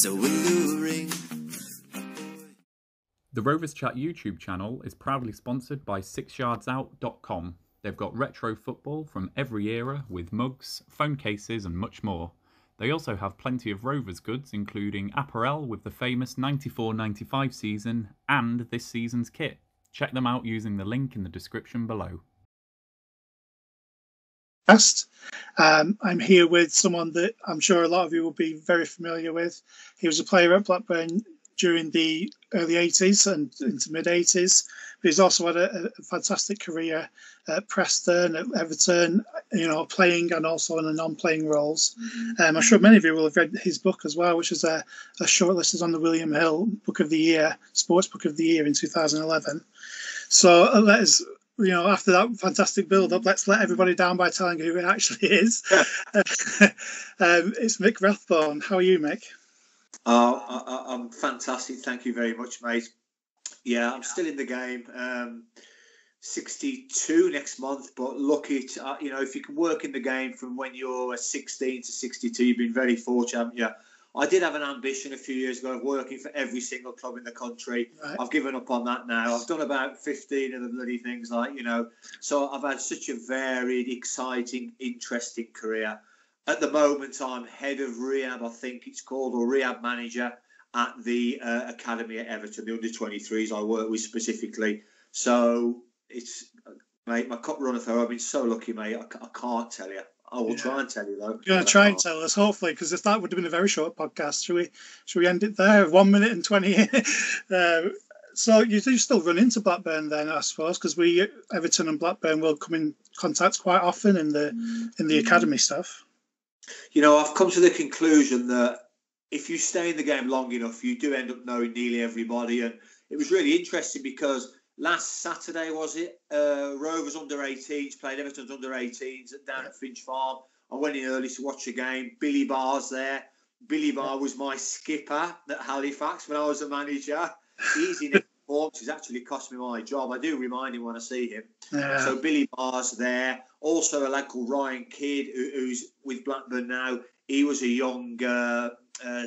so alluring. The Rovers Chat YouTube channel is proudly sponsored by 6yardsout.com. They've got retro football from every era with mugs, phone cases and much more. They also have plenty of Rovers goods, including apparel with the famous 94-95 season and this season's kit. Check them out using the link in the description below. I'm here with someone that I'm sure a lot of you will be very familiar with. He was a player at Blackburn during the early 80s and into mid 80s, but he's also had a fantastic career at Preston, at Everton, you know, playing and also in the non-playing roles. I'm sure many of you will have read his book as well, which is a shortlisted on the William Hill Book of the Year, Sports Book of the Year in 2011. So let us, you know, after that fantastic build-up, let's let everybody down by telling who it actually is. Yeah. It's Mick Rathbone. How are you, Mick? I'm fantastic. Thank you very much, mate. Yeah, I'm still in the game. 62 next month, but lucky to, you know, if you can work in the game from when you're 16 to 62, you've been very fortunate, haven't you? I did have an ambition a few years ago of working for every single club in the country. Right. I've given up on that now. I've done about 15 of the bloody things, like, you know. So I've had such a varied, exciting, interesting career. At the moment, I'm head of rehab, I think it's called, or rehab manager at the academy at Everton, the under-23s I work with specifically. So it's, mate, my cup runneth over. I've been so lucky, mate. I can't tell you. I will try and tell you, though. You're going to try and tell us, hopefully, because if that would have been a very short podcast, should we end it there? 1 minute and 20. So you do still run into Blackburn then, I suppose, because we, Everton and Blackburn, will come in contact quite often in the academy stuff. You know, I've come to the conclusion that if you stay in the game long enough, you do end up knowing nearly everybody. And it was really interesting because last Saturday, was it? Rovers under-18s played Everton's under-18s down at Finch Farm. I went in early to watch a game. Billy Barr's there. Billy Barr was my skipper at Halifax when I was a manager. He's in form. He's actually cost me my job. I do remind him when I see him. Yeah. So Billy Barr's there. Also a lad called Ryan Kidd, who's with Blackburn now. He was a young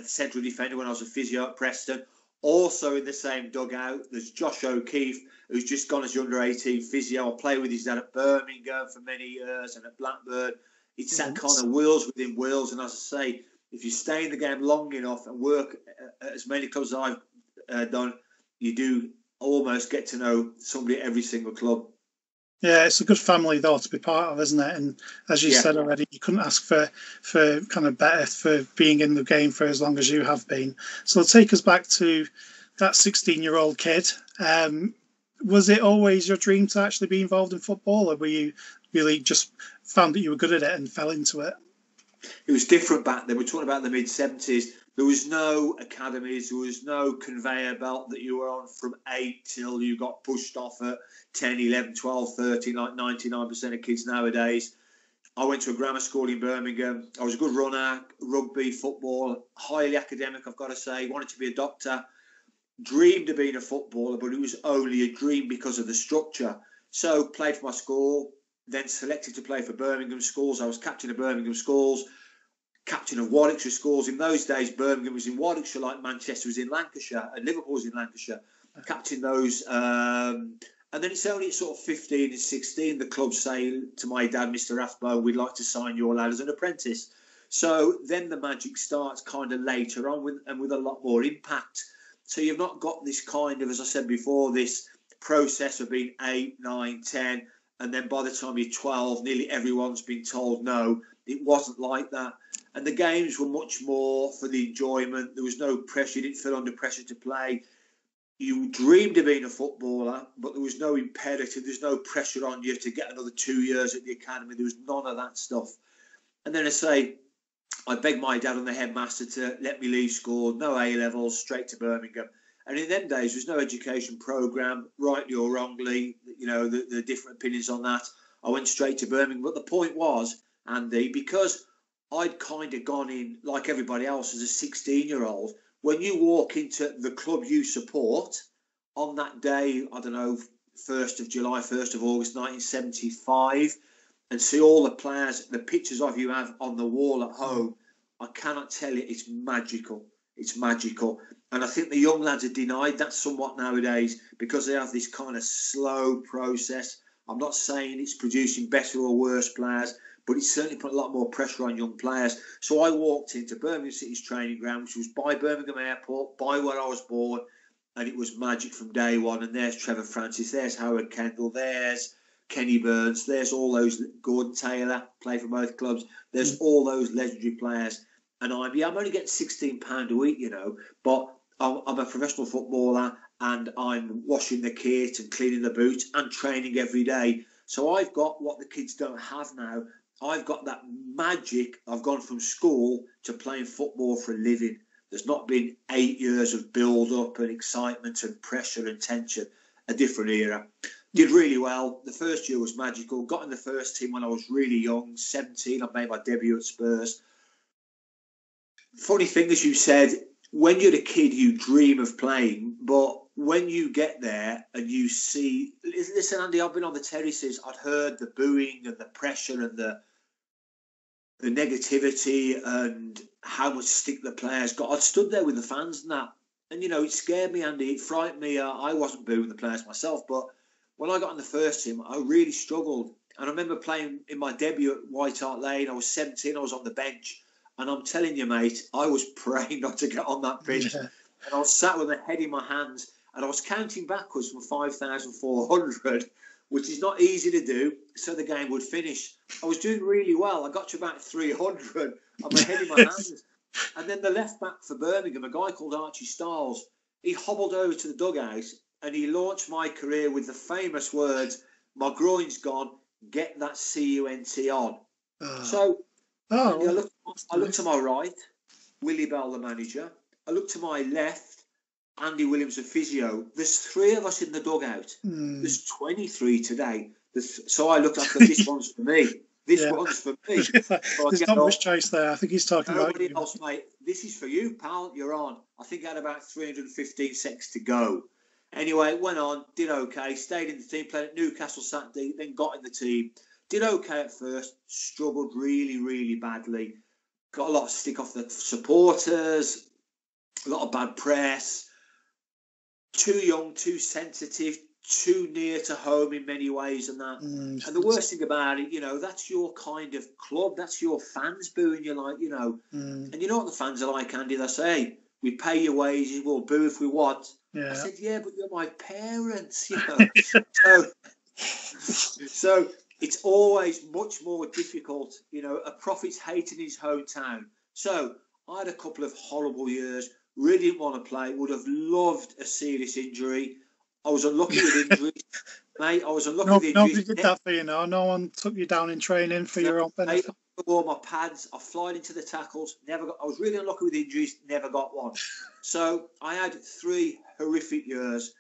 central defender when I was a physio at Preston. Also in the same dugout, there's Josh O'Keefe, who's just gone as under-18 physio. I played with his dad at Birmingham for many years and at Blackburn. It's that kind of wheels within wheels. And as I say, if you stay in the game long enough and work as many clubs as I've done, you do almost get to know somebody at every single club. Yeah, it's a good family, though, to be part of, isn't it? And as you said already, you couldn't ask for kind of better for being in the game for as long as you have been. So take us back to that 16-year-old kid. Was it always your dream to actually be involved in football, or were you really just found that you were good at it and fell into it? It was different back then. We're talking about the mid-70s. There was no academies, there was no conveyor belt that you were on from 8 till you got pushed off at 10, 11, 12, 13, like 99% of kids nowadays. I went to a grammar school in Birmingham. I was a good runner, rugby, football, highly academic, I've got to say. Wanted to be a doctor. Dreamed of being a footballer, but it was only a dream because of the structure. So played for my school, then selected to play for Birmingham schools. I was captain of Birmingham schools. Captain of Warwickshire schools. In those days, Birmingham was in Warwickshire, like Manchester was in Lancashire, and Liverpool was in Lancashire. Captain those. And then it's only sort of 15 and 16, the club say to my dad, Mr. Rathbone, we'd like to sign your lad as an apprentice. So then the magic starts kind of later on with a lot more impact. So you've not got this kind of, as I said before, this process of being 8, 9, 10, and then by the time you're 12, nearly everyone's been told no. It wasn't like that. And the games were much more for the enjoyment. There was no pressure. You didn't feel under pressure to play. You dreamed of being a footballer, but there was no imperative. There's no pressure on you to get another 2 years at the academy. There was none of that stuff. And then I say, I begged my dad and the headmaster to let me leave school, no A-levels, straight to Birmingham. And in them days, there was no education programme, rightly or wrongly. You know, the different opinions on that. I went straight to Birmingham. But the point was, Andy, because I'd kind of gone in like everybody else as a 16-year-old. When you walk into the club you support on that day, I don't know, 1st of July, 1st of August 1975, and see all the players, the pictures of you have on the wall at home, I cannot tell you, it's magical. It's magical. And I think the young lads are denied that somewhat nowadays because they have this kind of slow process. I'm not saying it's producing better or worse players, but it's certainly put a lot more pressure on young players. So I walked into Birmingham City's training ground, which was by Birmingham Airport, by where I was born, and it was magic from day one. And there's Trevor Francis, there's Howard Kendall, there's Kenny Burns, there's all those, Gordon Taylor, played for both clubs, there's all those legendary players. And I'm only getting £16 a week, you know, but I'm a professional footballer and I'm washing the kit and cleaning the boots and training every day. So I've got what the kids don't have now. I've got that magic. I've gone from school to playing football for a living. There's not been 8 years of build-up and excitement and pressure and tension, a different era. Did really well. The first year was magical. Got in the first team when I was really young, 17. I made my debut at Spurs. Funny thing, as you said, when you're a kid, you dream of playing, but when you get there and you see... Listen, Andy, I've been on the terraces. I'd heard the booing and the pressure and the negativity and how much stick the players got. I'd stood there with the fans and that. And, you know, it scared me, Andy. It frightened me. I wasn't booing the players myself, but when I got in the first team, I really struggled. And I remember playing in my debut at White Hart Lane. I was 17. I was on the bench. And I'm telling you, mate, I was praying not to get on that pitch. Yeah. And I was sat with my head in my hands and I was counting backwards from 5,400, which is not easy to do, so the game would finish. I was doing really well. I got to about 300 and my head in my hands. And then the left back for Birmingham, a guy called Archie Stiles, he hobbled over to the dugout and he launched my career with the famous words, "My groin's gone, get that CUNT on." So I looked to my right, Willie Bell, the manager. I looked to my left, Andy Williams, the physio. There's three of us in the dugout. There's 23 today. So I looked, I thought, this one's for me. This one's for me. So there's not much choice there. I think he's talking about you. Else, mate. This is for you, pal. You're on. I think I had about 315 seconds to go. Anyway, went on, did okay, stayed in the team, played at Newcastle Saturday, then got in the team. Did okay at first, struggled really, really badly. Got a lot of stick off the supporters, a lot of bad press. Too young, too sensitive, too near to home in many ways and that. And the worst thing about it, you know, that's your kind of club. That's your fans booing you, like, you know. And you know what the fans are like, Andy? They say, "Hey, we pay your wages, we'll boo if we want." Yeah. I said, "Yeah, but you're my parents, you know." so it's always much more difficult, you know. A prophet's hating his hometown. So I had a couple of horrible years. Really didn't want to play. Would have loved a serious injury. I was unlucky with injuries, mate. I was unlucky with injuries. Nobody did that for you, no. No one took you down in training for your own benefit. I wore my pads. I flied into the tackles. I was really unlucky with injuries. Never got one. So I had 3 horrific years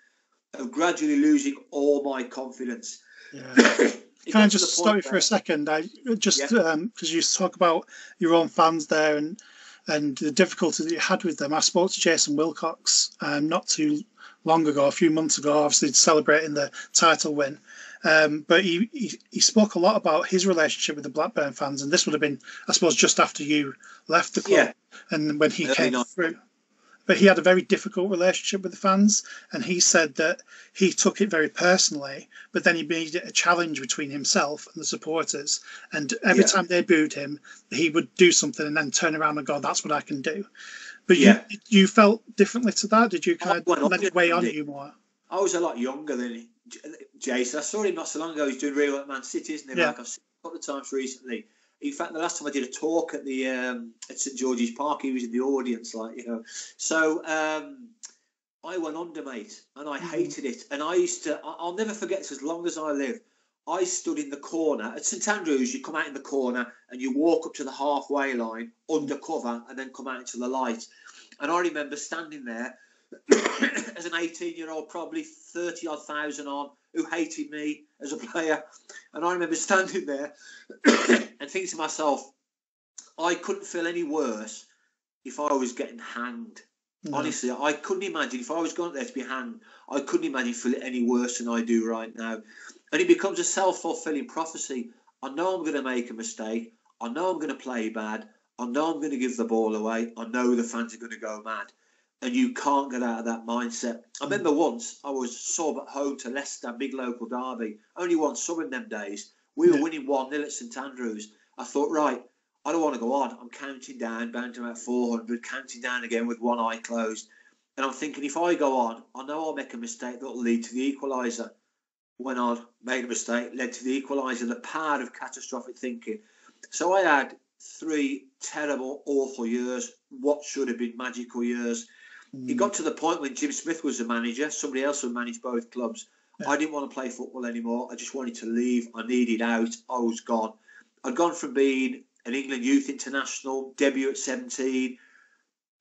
of gradually losing all my confidence. Yeah. Can I just stop you for a second? Because you talk about your own fans there and the difficulty that you had with them. I spoke to Jason Wilcox not too long ago, a few months ago, obviously celebrating the title win. But he spoke a lot about his relationship with the Blackburn fans, and this would have been, I suppose, just after you left the club and when he came through. But he had a very difficult relationship with the fans, and he said that he took it very personally, but then he made it a challenge between himself and the supporters. And every time they booed him, he would do something and then turn around and go, "That's what I can do." But you felt differently to that? Did you kind of let it weigh on you more? I was a lot younger than Jason. I saw him not so long ago. He's doing really well at Man City, isn't he? Yeah. Like I've seen him a couple of times recently. In fact, the last time I did a talk at the at St George's Park, he was in the audience, like, you know. So I went under, mate, and I hated it. And I used to, I'll never forget this as long as I live. I stood in the corner at St Andrews. You come out in the corner and you walk up to the halfway line under cover, and then come out into the light. And I remember standing there as an 18-year-old, probably 30,000 on, who hated me as a player. And I remember standing there and thinking to myself, I couldn't feel any worse if I was getting hanged. Honestly, I couldn't imagine if I was going there to be hanged. I couldn't imagine feeling any worse than I do right now. And it becomes a self-fulfilling prophecy. I know I'm going to make a mistake. I know I'm going to play bad. I know I'm going to give the ball away. I know the fans are going to go mad. And you can't get out of that mindset. I remember once I was sub at home to Leicester, big local derby. Only one sub in them days. We were winning 1-0 at St Andrews. I thought, right, I don't want to go on. I'm counting down, down to about 400, counting down again with one eye closed. And I'm thinking, if I go on, I know I'll make a mistake that will lead to the equaliser. When I made a mistake, led to the equaliser, the power of catastrophic thinking. So I had 3 terrible, awful years, what should have been magical years. It got to the point when Jim Smith was the manager, somebody else would manage both clubs. I didn't want to play football anymore. I just wanted to leave. I needed out. I was gone. I'd gone from being an England youth international, debut at 17,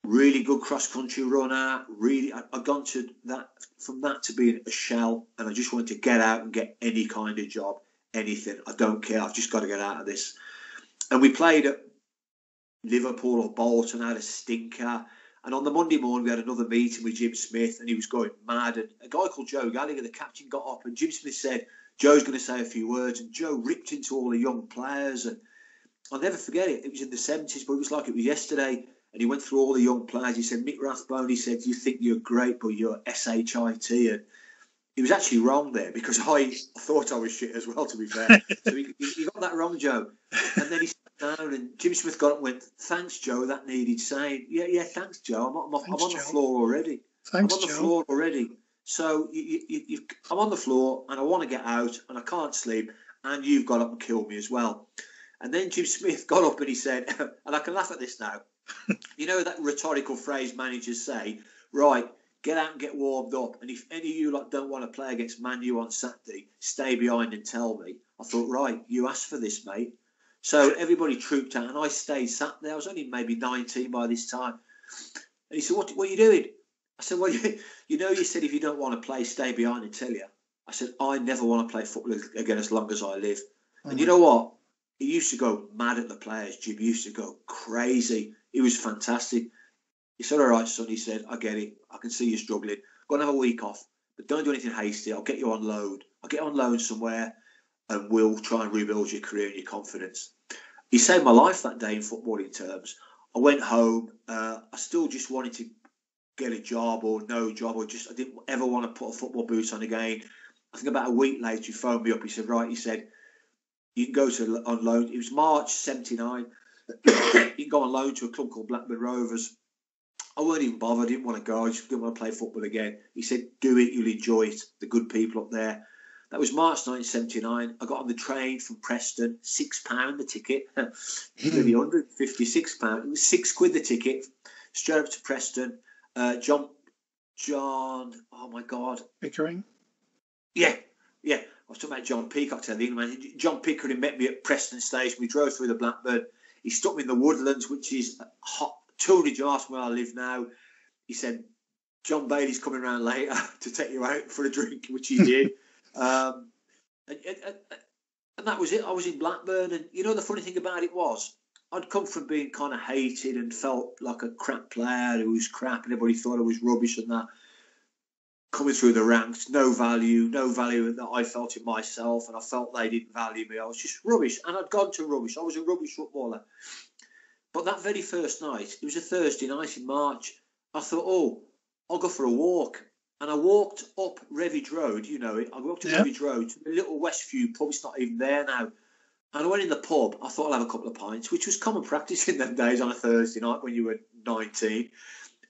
really good cross-country runner. Really, I'd gone to that, from that to being a shell, and I just wanted to get out and get any kind of job, anything. I don't care. I've just got to get out of this. And we played at Liverpool or Bolton, had a stinker. And on the Monday morning, we had another meeting with Jim Smith, and he was going mad. And a guy called Joe Gallagher, the captain, got up, and Jim Smith said, Joe's going to say a few words. And Joe ripped into all the young players. And I'll never forget it. It was in the 70s, but it was like it was yesterday. And he went through all the young players. He said, Mick Rathbone, he said, you think you're great, but you're SHIT. And he was actually wrong there, because I thought I was shit as well, to be fair. So he got that wrong, Joe. And then he sat down, and Jim Smith got up and went, thanks, Joe, that needed saying. Yeah, yeah, thanks, Joe. I'm on the floor already. Thanks, I'm on the floor already. So I'm on the floor, and I want to get out, and I can't sleep, and you've got up and killed me as well. And then Jim Smith got up and he said, and I can laugh at this now, you know that rhetorical phrase managers say, right, get out and get warmed up, and if any of you lot don't want to play against Man U on Saturday, stay behind and tell me. I thought, right, you asked for this, mate. So everybody trooped out, and I stayed sat there. I was only maybe 19 by this time. And he said, what are you doing? I said, well, you know, you said if you don't want to play, stay behind and tell you. I said, I never want to play football again as long as I live. And you know what? He used to go mad at the players. Jim used to go crazy. He was fantastic. He said, all right, son, he said, I get it. I can see you're struggling. Go and have a week off, but don't do anything hasty. I'll get you on loan. I'll get on loan somewhere, and we'll try and rebuild your career and your confidence. He saved my life that day in footballing terms. I went home. I still just wanted to get a job or no job, or just I didn't ever want to put a football boot on again. I think about a week later, he phoned me up. He said, right, he said, you can go on loan. It was March 79. You can go on loan to a club called Blackburn Rovers. I weren't even bothered. I didn't want to go. I just didn't want to play football again. He said, do it. You'll enjoy it. The good people up there. That was March 1979. I got on the train from Preston. £6 the ticket. Nearly £156. It was £6 the ticket. Straight up to Preston. John. Oh, my God. Pickering? Yeah. Yeah. I was talking about John Peacock. John Pickering met me at Preston Station. We drove through the Blackburn. He stopped me in the Woodlands, which is hot. 200 yards from where I live now. He said, John Bailey's coming around later to take you out for a drink, which he did. And that was it. I was in Blackburn, and you know the funny thing about it was I'd come from being kind of hated and felt like a crap player who was crap, and everybody thought I was rubbish and that. Coming through the ranks, no value that I felt in myself, and I felt they didn't value me. I was just rubbish, and I'd gone to rubbish. I was a rubbish footballer. But that very first night, it was a Thursday night in March, I thought, oh, I'll go for a walk. And I walked up Revidge Road, you know it. I walked up Revidge Road to the little Westview pub. It's not even there now. And I went in the pub. I thought I'll have a couple of pints, which was common practice in them days on a Thursday night when you were 19.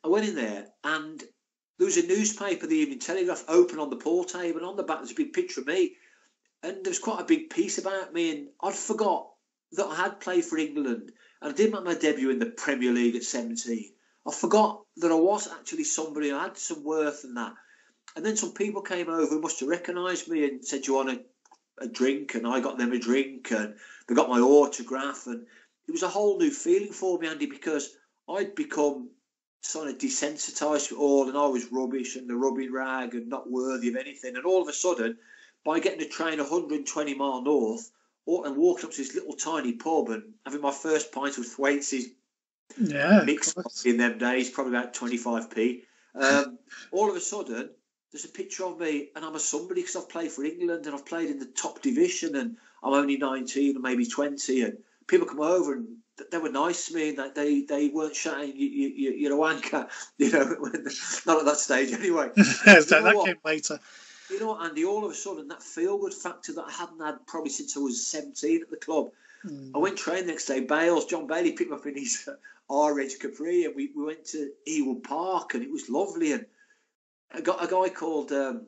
I went in there, and there was a newspaper, the Evening Telegraph, open on the pool table. And on the back, there's a big picture of me. And there was quite a big piece about me. And I'd forgot that I had played for England. I did make my debut in the Premier League at 17. I forgot that I was actually somebody. I had some worth and that. And then some people came over who must have recognised me and said, do you want a drink? And I got them a drink, and they got my autograph. And it was a whole new feeling for me, Andy, because I'd become sort of desensitised to it all, and I was rubbish and the rubbing rag and not worthy of anything. And all of a sudden, by getting a train 120 mile north, and walking up to this little tiny pub and having my first pint of Thwaites' mixed in them days, probably about 25p. All of a sudden, there's a picture of me, and I'm a somebody because I've played for England and I've played in the top division, and I'm only 19 or maybe 20. And people come over and they were nice. I mean, they weren't shouting, "You're a wanker," you know. Not at that stage, anyway. That came later. You know, Andy, all of a sudden, that feel-good factor that I hadn't had probably since I was 17 at the club. I went training the next day. John Bailey picked me up in his orange Capri, and we went to Ewood Park, and it was lovely. And I got a guy called, oh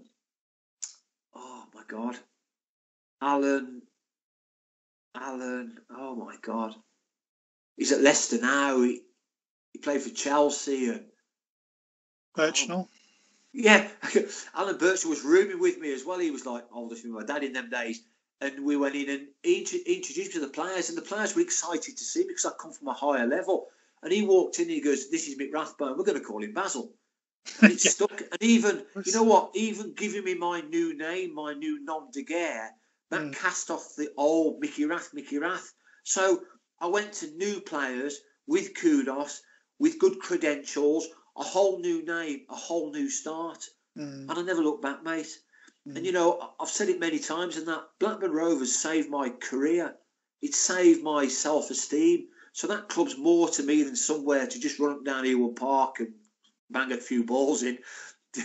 my God, Alan, oh my God. He's at Leicester now. He played for Chelsea and Birchnell. Yeah, Alan Birchnell was rooming with me as well. He was like older than my dad in them days. And we went in and he introduced me to the players, and the players were excited to see me because I come from a higher level. And he walked in and he goes, "This is Mick Rathbone. We're going to call him Basil." And it stuck. And even, you know what, even giving me my new name, my new nom de guerre, that cast off the old Mickey Rath. So I went to new players with kudos, with good credentials, a whole new name, a whole new start. And I never looked back, mate. And, you know, I've said it many times, and that Blackburn Rovers saved my career. It saved my self-esteem. So that club's more to me than somewhere to just run up down Ewood Park and bang a few balls in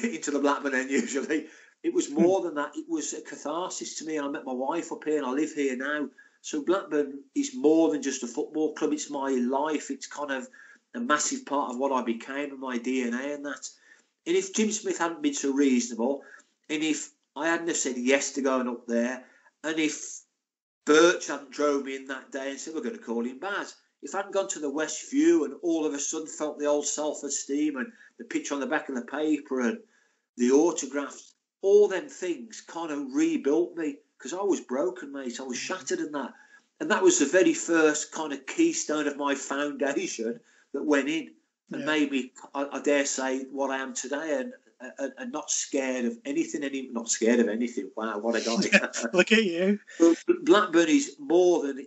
into the Blackburn end, usually. It was more than that. It was a catharsis to me. I met my wife up here, and I live here now. So Blackburn is more than just a football club. It's my life. It's kind of a massive part of what I became and my DNA and that. And if Jim Smith hadn't been so reasonable, and if I hadn't have said yes to going up there, and if Birch hadn't drove me in that day and said, "We're going to call him Baz," if I hadn't gone to the West View and all of a sudden felt the old self-esteem and the picture on the back of the paper and the autographs, all them things kind of rebuilt me, because I was broken, mate. I was shattered in that. And that was the very first kind of keystone of my foundation that went in and made me, I dare say, what I am today. And not scared of anything. Not scared of anything. Wow, what a guy! Look at you. Blackburn is more than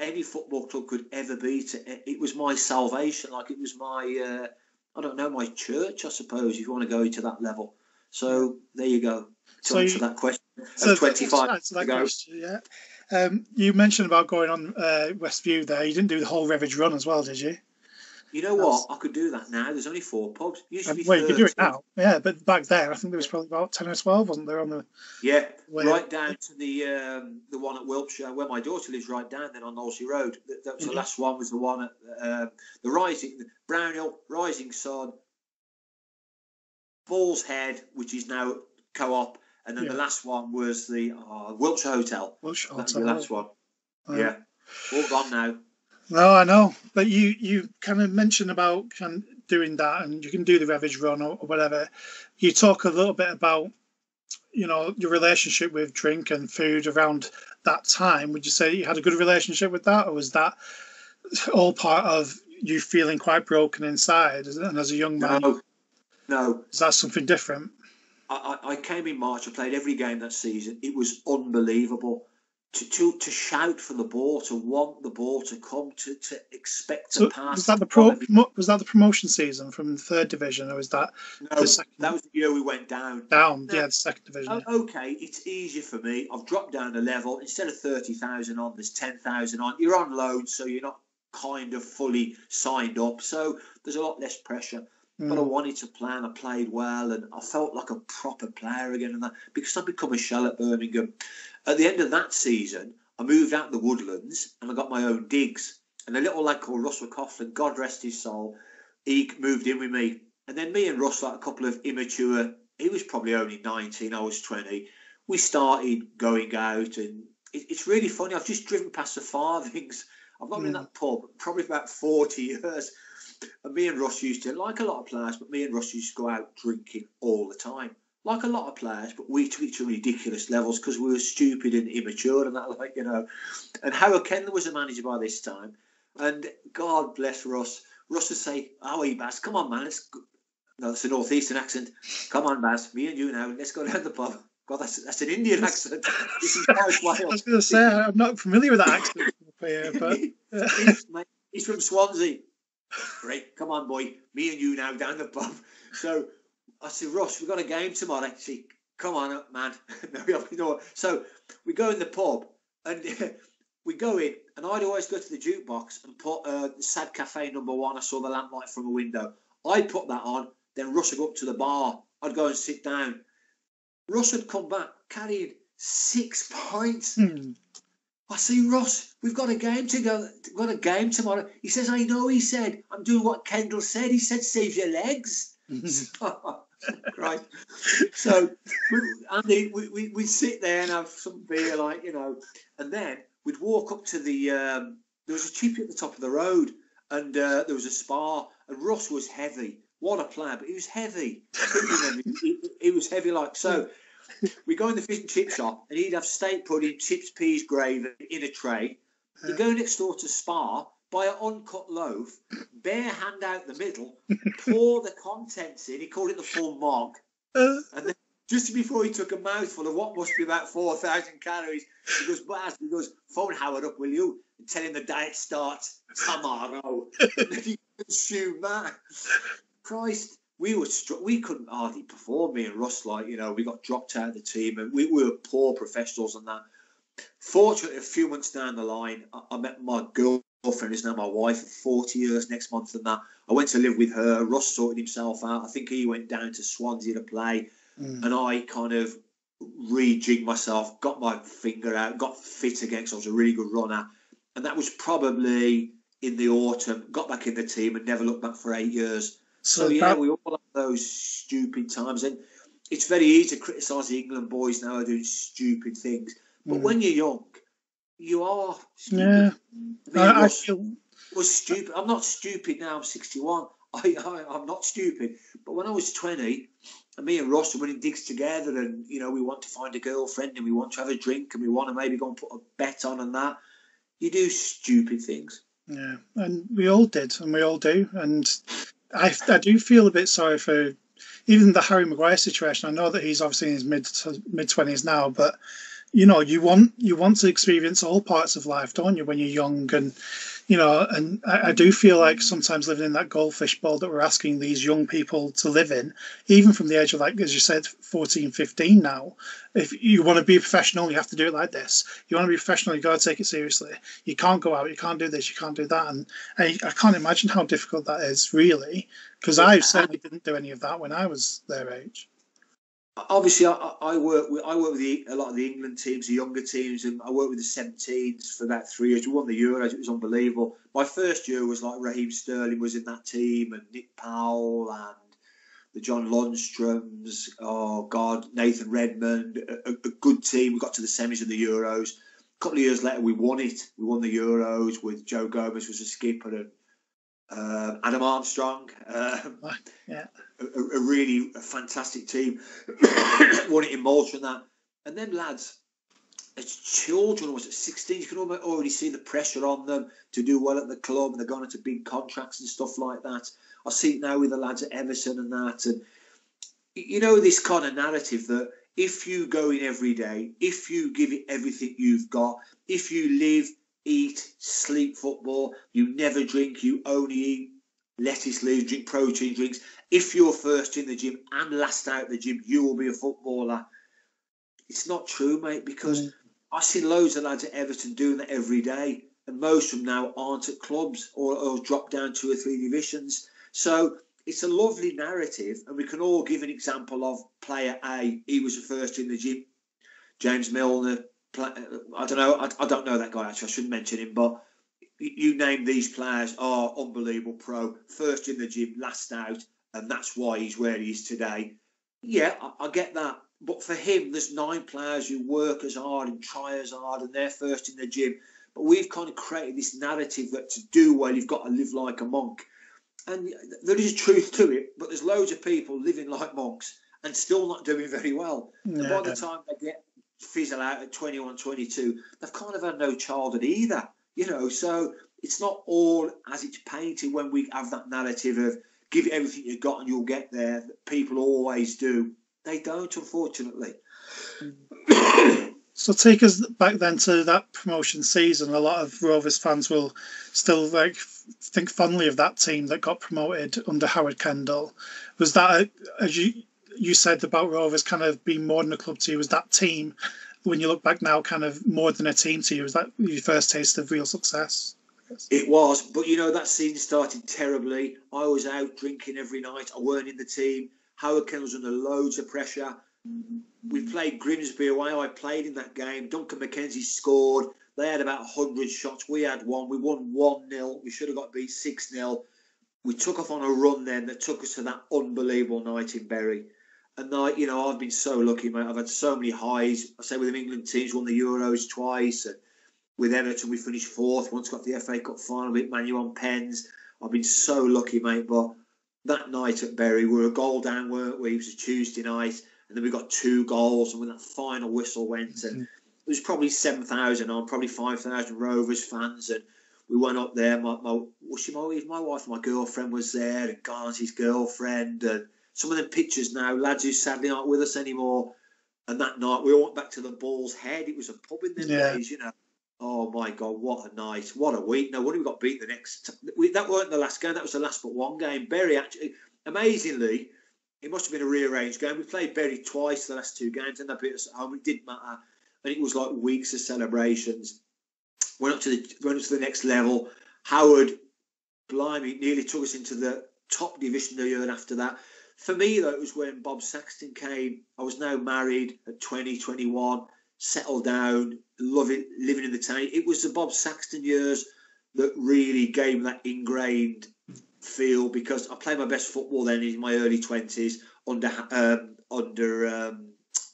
any football club could ever be. It was my salvation. Like, it was my, I don't know, my church, I suppose, if you want to go into that level. So there you go. So answer that question. So 25 ago. Yeah. You mentioned about going on Westview there. You didn't do the whole Revidge run as well, did you? You know what? I could do that now. There's only 4 pubs. Well, you could do it now. Yeah, but back there, I think there was probably about 10 or 12, wasn't there? On the right down to the one at Wiltshire, where my daughter lives, right down then on Nolsey Road. That was the last one. Was the one at the Brownhill, Rising Sun, Ball's Head, which is now Co-op, and then the last one was the Wiltshire Hotel. That's the last one. Yeah, all gone now. No, I know, but you kind of mentioned about kind of doing that, and you can do the Revidge run or whatever. You talk a little bit about, you know, your relationship with drink and food around that time. Would you say you had a good relationship with that, or was that all part of you feeling quite broken inside? And as a young man, no, is that something different? I came in March. I played every game that season. It was unbelievable. To shout for the ball, to want the ball to come, to expect a pass. Was that the promotion season from the 3rd division, or was that the second? That was the year we went down. The 2nd division. Okay, it's easier for me. I've dropped down a level. Instead of 30,000 on, there's 10,000 on. You're on loan, so you're not kind of fully signed up. So there's a lot less pressure. But I wanted to play, and I played well, and I felt like a proper player again, and that, because I'd become a shell at Birmingham. At the end of that season, I moved out the Woodlands and I got my own digs. And a little lad called Russell Coughlin, God rest his soul, he moved in with me. And then me and Russ, like a couple of immature, he was probably only 19, I was 20. We started going out, and it's really funny. I've just driven past the Farthings. I've not been in that pub probably about 40 years. And me and Russ used to, like a lot of players, but me and Russ used to go out drinking all the time. Like a lot of players, but we took it to ridiculous levels because we were stupid and immature and that, like, you know. And Harold Kendler was a manager by this time. And God bless Russ. Russ would say, "How are you, Baz? Come on, man. That's a northeastern accent. Come on, Baz. Me and you now. Let's go down the pub." God, that's an Indian accent. This is South Wales. I was going to say, I'm not familiar with that accent. But he's from Swansea. "Great. Come on, boy. Me and you now down the pub." So I said, "Ross, we've got a game tomorrow." He said, "Come on, man." So we go in the pub, and we go in, and I'd always go to the jukebox and put Sad Cafe #1, I Saw the Lamplight from a Window. I'd put that on, then Russ would go up to the bar. I'd go and sit down. Russ had come back carrying 6 pints. I see, Russ, we've got a game to go. We've got a game tomorrow. He says, I know, he said, I'm doing what Kendall said. He said, save your legs. Right. So, Andy, we'd sit there and have some beer, like, you know, and then we'd walk up to the, there was a cheapie at the top of the road, and there was a spa, and Russ was heavy. What a player, but he was heavy. He was heavy like so. We go in the fish and chip shop, and he'd have steak pudding, chips, peas, gravy in a tray. You go next door to Spa, buy an uncut loaf, bare hand out the middle, pour the contents in. He called it the full mug. And then just before he took a mouthful of what must be about 4,000 calories, he goes, Baz, he goes, phone Howard up, will you? And tell him the diet starts tomorrow. And if you consume that, Christ. We were we couldn't hardly perform, me and Russ, like, you know, we got dropped out of the team, and we were poor professionals and that. Fortunately, a few months down the line, I met my girlfriend, who's now my wife, for 40 years next month and that. I went to live with her. Russ sorted himself out. I think he went down to Swansea to play, and I kind of rejigged myself, got my finger out, got fit again because I was a really good runner. And that was probably in the autumn, got back in the team and never looked back for 8 years. So, yeah, we all have those stupid times. And it's very easy to criticise the England boys now are doing stupid things. But when you're young, you are stupid. Yeah. I was stupid. I'm not stupid now. I'm 61. I'm not stupid. But when I was 20, and me and Ross were running digs together, and, you know, we want to find a girlfriend, and we want to have a drink, and we want to maybe go and put a bet on and that. You do stupid things. Yeah, and we all did, and we all do. And... I do feel a bit sorry for even the Harry Maguire situation. I know that he's obviously in his mid-20s now, but, you know, you want to experience all parts of life, don't you, when you're young? And, you know, and I do feel like sometimes living in that goldfish bowl that we're asking these young people to live in, even from the age of, like, as you said, 14, 15 now, if you want to be a professional, you have to do it like this. You want to be professional, you've got to take it seriously. You can't go out, you can't do this, you can't do that. And I can't imagine how difficult that is, really, because I certainly didn't do any of that when I was their age. Obviously, I work with a lot of the England teams, the younger teams, and I worked with the 17s for about 3 years. We won the Euros; it was unbelievable. My first year was like Raheem Sterling was in that team, and Nick Powell, and the John Lundströms. Oh God, Nathan Redmond, a good team. We got to the semis of the Euros. A couple of years later, we won it. We won the Euros with Joe Gomez was a skipper and Adam Armstrong. Yeah. A really fantastic team, won it in Malta and that. And them lads, as children, was at 16, you can already see the pressure on them to do well at the club, and they're going into big contracts and stuff like that. I see it now with the lads at Everton and that. And, you know, this kind of narrative that if you go in every day, if you give it everything you've got, if you live, eat, sleep football, you never drink, you only eat lettuce leaves, drink protein drinks. If you're first in the gym and last out the gym, you will be a footballer. It's not true, mate, because I see loads of lads at Everton doing that every day, and most of them now aren't at clubs or drop down 2 or 3 divisions. So it's a lovely narrative, and we can all give an example of player A. He was first in the gym. James Milner, I don't know that guy, actually. I shouldn't mention him, but you name these players, unbelievable pro, first in the gym, last out, and that's why he's where he is today. Yeah, I get that. But for him, there's 9 players who work as hard and try as hard, and they're first in the gym. But we've kind of created this narrative that to do well, you've got to live like a monk. And there is a truth to it, but there's loads of people living like monks and still not doing very well. No. And by the time they get fizzle out at 21, 22, they've kind of had no childhood either. You know, so it's not all as it's painted when we have that narrative of give it everything you've got and you'll get there, that people always do. They don't, unfortunately. So take us back then to that promotion season. A lot of Rovers fans will still think fondly of that team that got promoted under Howard Kendall. Was that, as you said about Rovers kind of being more than a club to you, was that team when you look back now, kind of more than a team to you? Was that your first taste of real success? It was, but you know, that season started terribly. I was out drinking every night. I weren't in the team. Hurricane was under loads of pressure. We played Grimsby away. I played in that game. Duncan McKenzie scored. They had about 100 shots. We had one. We won 1-0. We should have got beat 6-0. We took off on a run then that took us to that unbelievable night in Bury. And, you know, I've been so lucky, mate. I've had so many highs. I say with the England teams, won the Euros twice. And with Everton, we finished fourth. Once got the FA Cup final, beat Man U on pens. I've been so lucky, mate. But that night at Bury, we were a goal down, weren't we? It was a Tuesday night. And then we got 2 goals. And when that final whistle went, and it was probably 7,000 on, probably 5,000 Rovers fans. And we went up there. My wife, my girlfriend was there, and Garcia's girlfriend. And some of the pictures now, lads who sadly aren't with us anymore. And that night, we all went back to the Ball's Head. It was a pub in them days, you know. Oh, my God, what a night. What a week. No wonder we got beat the next. That weren't the last game. That was the last but one game. Bury, actually, amazingly, it must have been a rearranged game. We played Bury twice the last 2 games, and they beat us at home. It didn't matter. And it was like weeks of celebrations. Went up to the next level. Howard, blimey, nearly took us into the top division the year after that. For me, though, it was when Bob Saxton came. I was now married at 20, 21, settled down, loving living in the town. It was the Bob Saxton years that really gave that ingrained feel, because I played my best football then in my early 20s under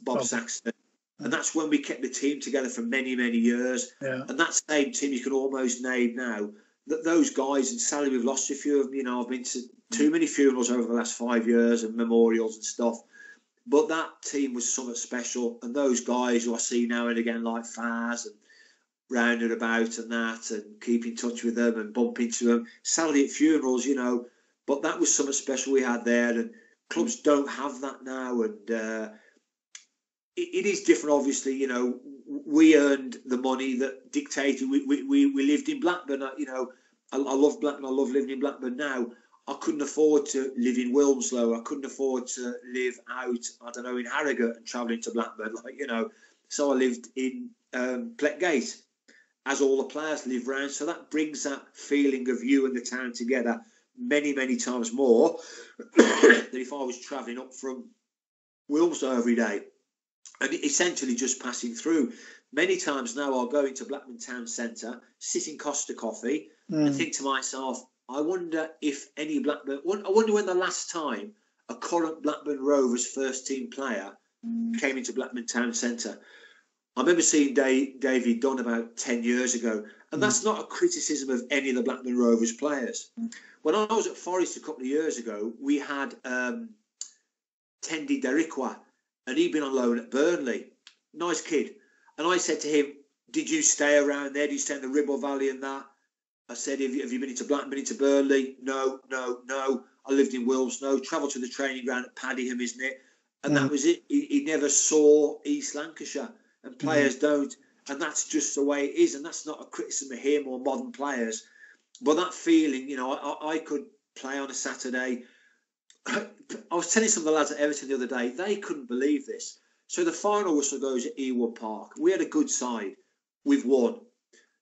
Bob Saxton. And that's when we kept the team together for many, many years. Yeah. And that same team you can almost name now. That those guys, and sadly we've lost a few of them. You know, I've been to too many funerals over the last 5 years and memorials and stuff. But that team was something special. And those guys who I see now and again, like Faz and Roundabout and that, and keep in touch with them and bump into them, sadly at funerals, you know. But that was something special we had there. And clubs don't have that now. And it is different, obviously. You know, we earned the money that dictated. We lived in Blackburn. You know, I love Blackburn. I love living in Blackburn now. I couldn't afford to live in Wilmslow. I couldn't afford to live out, I don't know, in Harrogate and travelling to Blackburn, like, you know. So I lived in Pleckgate, as all the players live round. So that brings that feeling of you and the town together many, many times more than if I was travelling up from Wilmslow every day. And essentially just passing through. Many times now I'll go into Blackburn Town Centre, sit in Costa Coffee, and think to myself, I wonder if any Blackburn... I wonder when the last time a current Blackburn Rovers first team player came into Blackburn Town Centre. I remember seeing Davey Dunn about 10 years ago, and that's not a criticism of any of the Blackburn Rovers players. When I was at Forest a couple of years ago, we had Tendi Darikwa, and he'd been on loan at Burnley. Nice kid. And I said to him, did you stay around there? Do you stay in the Ribble Valley and that? I said, have you been into Blackburn, into Burnley? No. I lived in Wilmslow, travelled to the training ground at Paddingham, isn't it? And that was it. He never saw East Lancashire, and players don't. And that's just the way it is. And that's not a criticism of him or modern players. But that feeling, you know, I could play on a Saturday. I was telling some of the lads at Everton the other day, they couldn't believe this. So the final whistle goes at Ewood Park. We had a good side. We've won.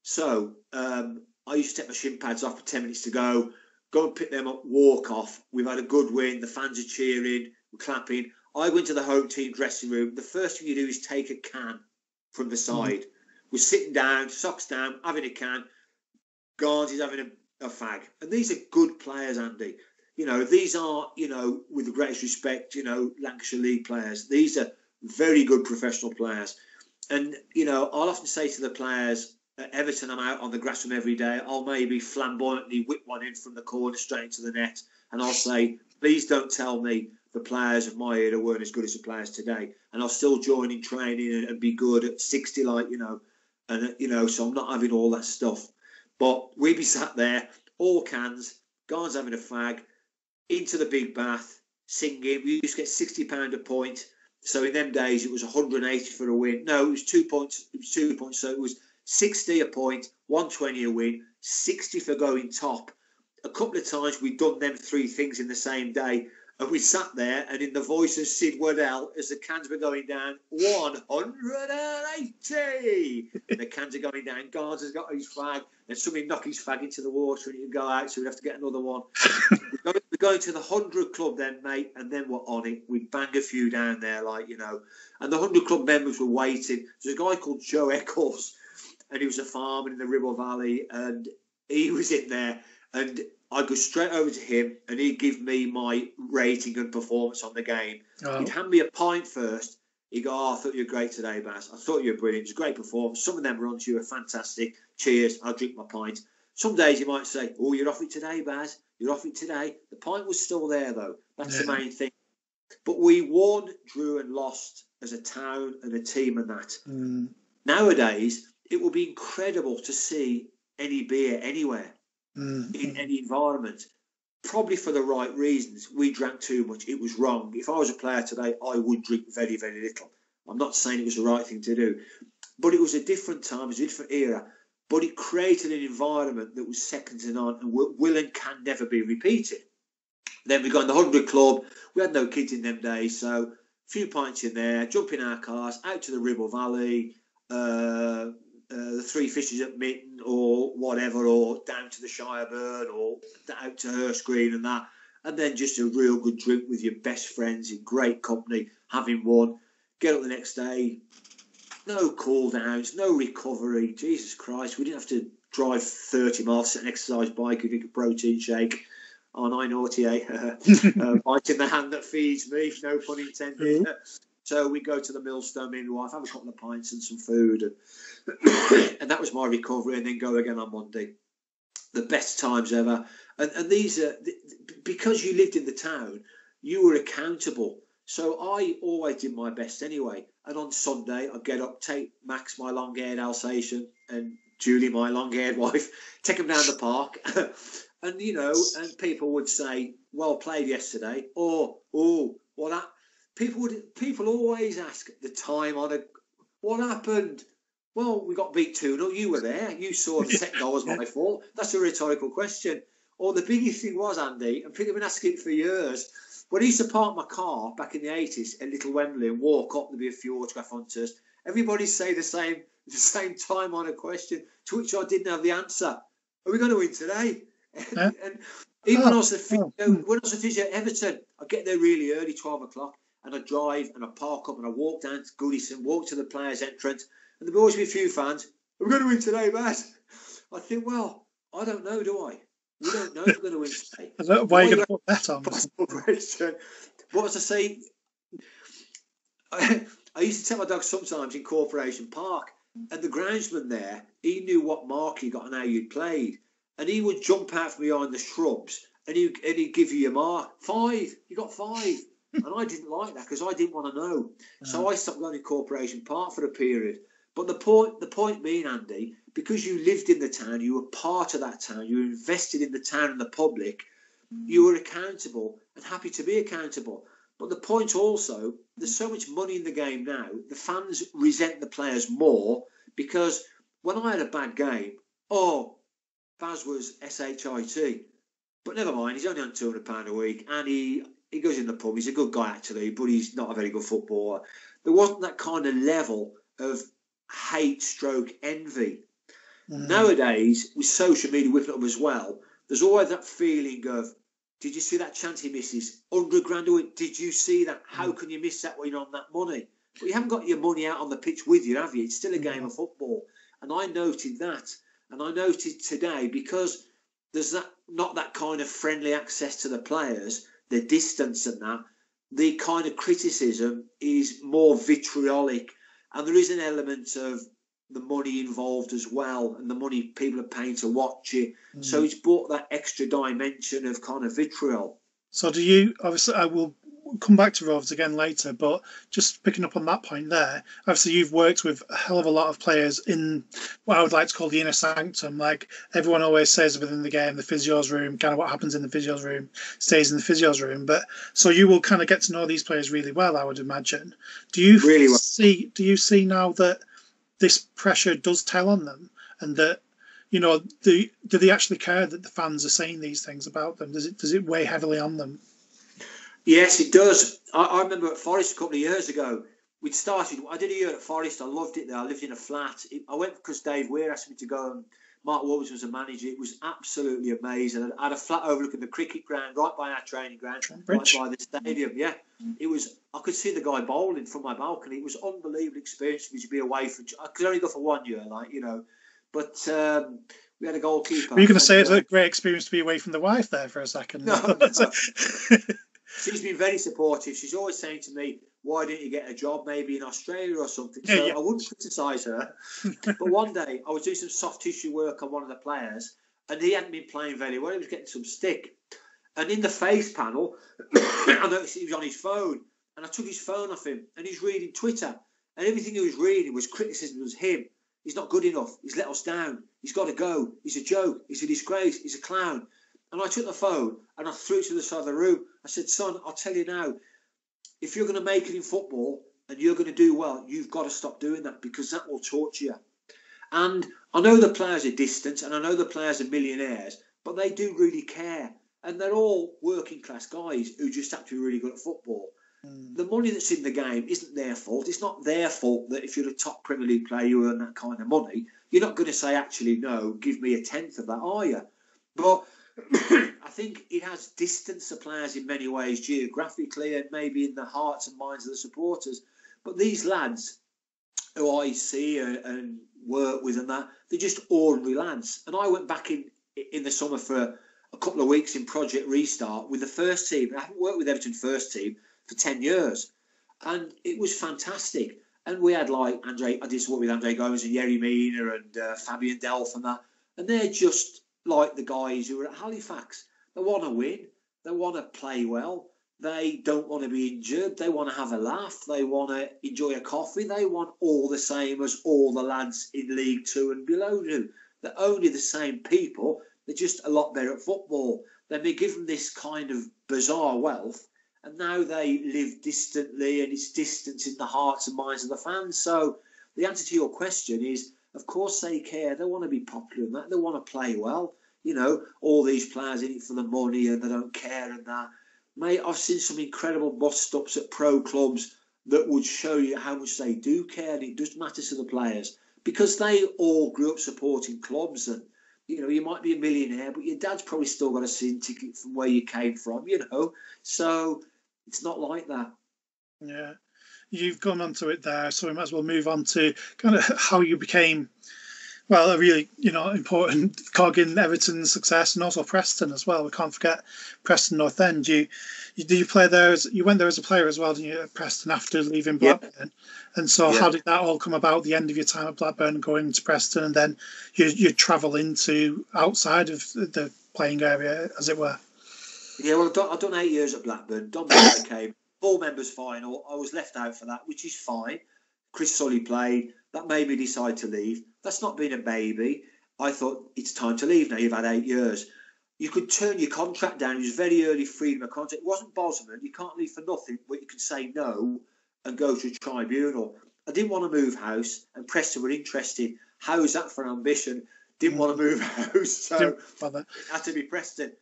So I used to take my shin pads off with 10 minutes to go and pick them up, walk off. We've had a good win. The fans are cheering. We're clapping. I went to the home team dressing room. The first thing you do is take a can from the side. We're sitting down, socks down, having a can. Guards is having a fag. And these are good players, Andy. You know, these are, you know, with the greatest respect, you know, Lancashire League players. These are very good professional players. And, you know, I'll often say to the players, at Everton, I'm out on the grass from every day. I'll maybe flamboyantly whip one in from the corner straight into the net. And I'll say, please don't tell me the players of my era weren't as good as the players today. And I'll still join in training and be good at 60, like, you know. And, you know, so I'm not having all that stuff. But we'd be sat there, all cans, guys having a fag, into the big bath, singing. We used to get £60 a point. So in them days, it was 180 for a win. No, it was 2 points. It was 2 points. So it was 60 a point, 120 a win, 60 for going top. A couple of times we'd done them 3 things in the same day. And we sat there, and in the voice of Sid Waddell, as the cans were going down, 180! The cans are going down, Garza has got his flag, and somebody knocked his flag into the water, and it would go out, so we'd have to get another one. We're going to the 100 Club then, mate, and then we're on it. We'd bang a few down there, like, you know. And the 100 Club members were waiting. There's a guy called Joe Eccles, and he was a farmer in the Ribble Valley, and he was in there, and I'd go straight over to him and he'd give me my rating and performance on the game. Oh. He'd hand me a pint first. He'd go, oh, I thought you were great today, Baz. I thought you were brilliant. It was a great performance. Some of them were on to you. Were fantastic. Cheers. I'll drink my pint. Some days he might say, oh, you're off it today, Baz. You're off it today. The pint was still there, though. That's the main thing. But we won, drew and lost as a town and a team and that. Mm. Nowadays, it will be incredible to see any beer anywhere. Mm-hmm. In any environment, probably for the right reasons. We drank too much. It was wrong. If I was a player today, I would drink very, very little. I'm not saying it was the right thing to do, but it was a different time, it was a different era, but it created an environment that was second to none and will and can never be repeated. Then we got in the 100 Club. We had no kids in them days, so a few pints in there, jump in our cars, out to the Ribble Valley, the Three Fishes at Mitten or whatever, or down to the Shireburn or out to Hurst Green and that, and then just a real good drink with your best friends in great company, having one, get up the next day, no cool downs, no recovery. Jesus Christ, we didn't have to drive 30 miles, set an exercise bike, drink a protein shake on I-98, biting the hand that feeds me, no pun intended. Mm-hmm. So we go to the Millstone, me and my wife, have a couple of pints and some food, and and that was my recovery, and then go again on Monday. The best times ever. And these are, because you lived in the town, you were accountable. So I always did my best anyway. And on Sunday, I'd get up, take Max, my long-haired Alsatian, and Julie, my long-haired wife, take them down the park. And, you know, and people would say, well played yesterday, or, oh, well, that. People always ask the time on a, what happened? Well, we got beat 2-0. You were there. You saw the second goal was my fault. That's a rhetorical question. Or the biggest thing was, Andy, and people have been asking it for years, when I used to park my car back in the 80s at Little Wembley and walk up, there'd be a few autograph hunters. Everybody say the same time on a question, to which I didn't have the answer. Are we going to win today? Yeah. And even when I was a physio at Everton, I'd get there really early, 12 o'clock. And I drive and I park up and I walk down to Goodison, walk to the players' entrance, and there'll always be a few fans. Are we going to win today, Matt? I think, well, I don't know, do I? We don't know if we're going to win today. I don't know why you're going to put that on. What was I saying? I used to take my dog sometimes in Corporation Park, and the groundsman there, he knew what mark you got and how you'd played, and he would jump out from behind the shrubs and he'd give you your mark. 5, you got 5. And I didn't like that because I didn't want to know. So I stopped going to Corporation Park for a period. But the point being, Andy, because you lived in the town, you were part of that town, you were invested in the town and the public, you were accountable and happy to be accountable. But the point also, there's so much money in the game now, the fans resent the players more, because when I had a bad game, oh, Baz was shit. But never mind, he's only on £200 a week, and he goes in the pub. He's a good guy, actually, but he's not a very good footballer. There wasn't that kind of level of hate/envy. Mm. Nowadays, with social media whipping up as well, there's always that feeling of, did you see that chance he misses? 100 grand a week. Did you see that? How can you miss that when you're on that money? But you haven't got your money out on the pitch with you, have you? It's still a game of football. And I noted that. And I noted today, because there's that not that kind of friendly access to the players, the distance and that, the kind of criticism is more vitriolic. And there is an element of the money involved as well, and the money people are paying to watch it. Mm. So it's brought that extra dimension of kind of vitriol. So do you, obviously, I will come back to Rovers again later, but just picking up on that point there, obviously you've worked with a hell of a lot of players in what I would like to call the inner sanctum. Like everyone always says within the game, the physio's room, kind of what happens in the physio's room stays in the physio's room. But so you will kind of get to know these players really well, I would imagine. Do you really see? Do you see now that this pressure does tell on them, and that, you know, do they actually care that the fans are saying these things about them? Does it weigh heavily on them? Yes, it does. I remember at Forest a couple of years ago, we'd started, I did a year at Forest, I loved it there, I lived in a flat. I went because Dave Weir asked me to go and Mark Warburton was a manager. It was absolutely amazing. I had a flat overlooking the cricket ground, right by our training ground, right by the stadium, yeah. It was, I could see the guy bowling from my balcony. It was an unbelievable experience for me to be away from, I could only go for 1 year, like, you know. But we had a goalkeeper. Were you going to say it's a great experience to be away from the wife there for a second? No. She's been very supportive. She's always saying to me, why didn't you get a job maybe in Australia or something? So yeah. I wouldn't criticise her. But one day I was doing some soft tissue work on one of the players and he hadn't been playing very well. He was getting some stick. And in the face panel, I noticed he was on his phone. And I took his phone off him and he's reading Twitter. And everything he was reading was criticism of him. He's not good enough. He's let us down. He's got to go. He's a joke. He's a disgrace. He's a clown. And I took the phone and I threw it to the side of the room. I said, son, I'll tell you now, if you're going to make it in football and you're going to do well, you've got to stop doing that because that will torture you. And I know the players are distant and I know the players are millionaires, but they do really care. And they're all working class guys who just have to be really good at football. Mm. The money that's in the game isn't their fault. It's not their fault that if you're a top Premier League player, you earn that kind of money. You're not going to say, actually, no, give me a tenth of that, are you? But I think it has distanced the players in many ways, geographically and maybe in the hearts and minds of the supporters. But these lads who I see and work with and that, they're just ordinary lads. And I went back in the summer for a couple of weeks in Project Restart with the first team. I haven't worked with Everton first team for 10 years. And it was fantastic. And we had like I did some work with Andre Gomes and Yerry Mina and Fabian Delph and that. And they're just like the guys who are at Halifax. They want to win. They want to play well. They don't want to be injured. They want to have a laugh. They want to enjoy a coffee. They want all the same as all the lads in League Two and below do. They're only the same people. They're just a lot better at football. They've been given this kind of bizarre wealth, and now they live distantly, and it's distance in the hearts and minds of the fans. So the answer to your question is, of course they care. They want to be popular and that. They want to play well. You know, all these players in it for the money and they don't care and that. Mate, I've seen some incredible bust-ups at pro clubs that would show you how much they do care, and it does matter to the players because they all grew up supporting clubs. And, you know, you might be a millionaire, but your dad's probably still got a season ticket from where you came from, you know. So it's not like that. Yeah. You've gone on to it there, so we might as well move on to kind of how you became, well, a really, you know, important cog in Everton's success and also Preston as well. We can't forget Preston North End. You play there? You went there as a player as well, didn't you, at Preston after leaving Blackburn? Yep. And so how did that all come about? The end of your time at Blackburn, going to Preston, and then you travel into outside of the playing area, as it were. Yeah, well, I've done 8 years at Blackburn. Don Miller came. All members final. I was left out for that, which is fine. Chris Sully played. That made me decide to leave. That's not being a baby. I thought, it's time to leave now. You've had 8 years. You could turn your contract down. It was very early freedom of contract. It wasn't Bosman. You can't leave for nothing, but you can say no and go to a tribunal. I didn't want to move house, and Preston were interested. How is that for an ambition? Didn't want to move house, so it had to be Preston.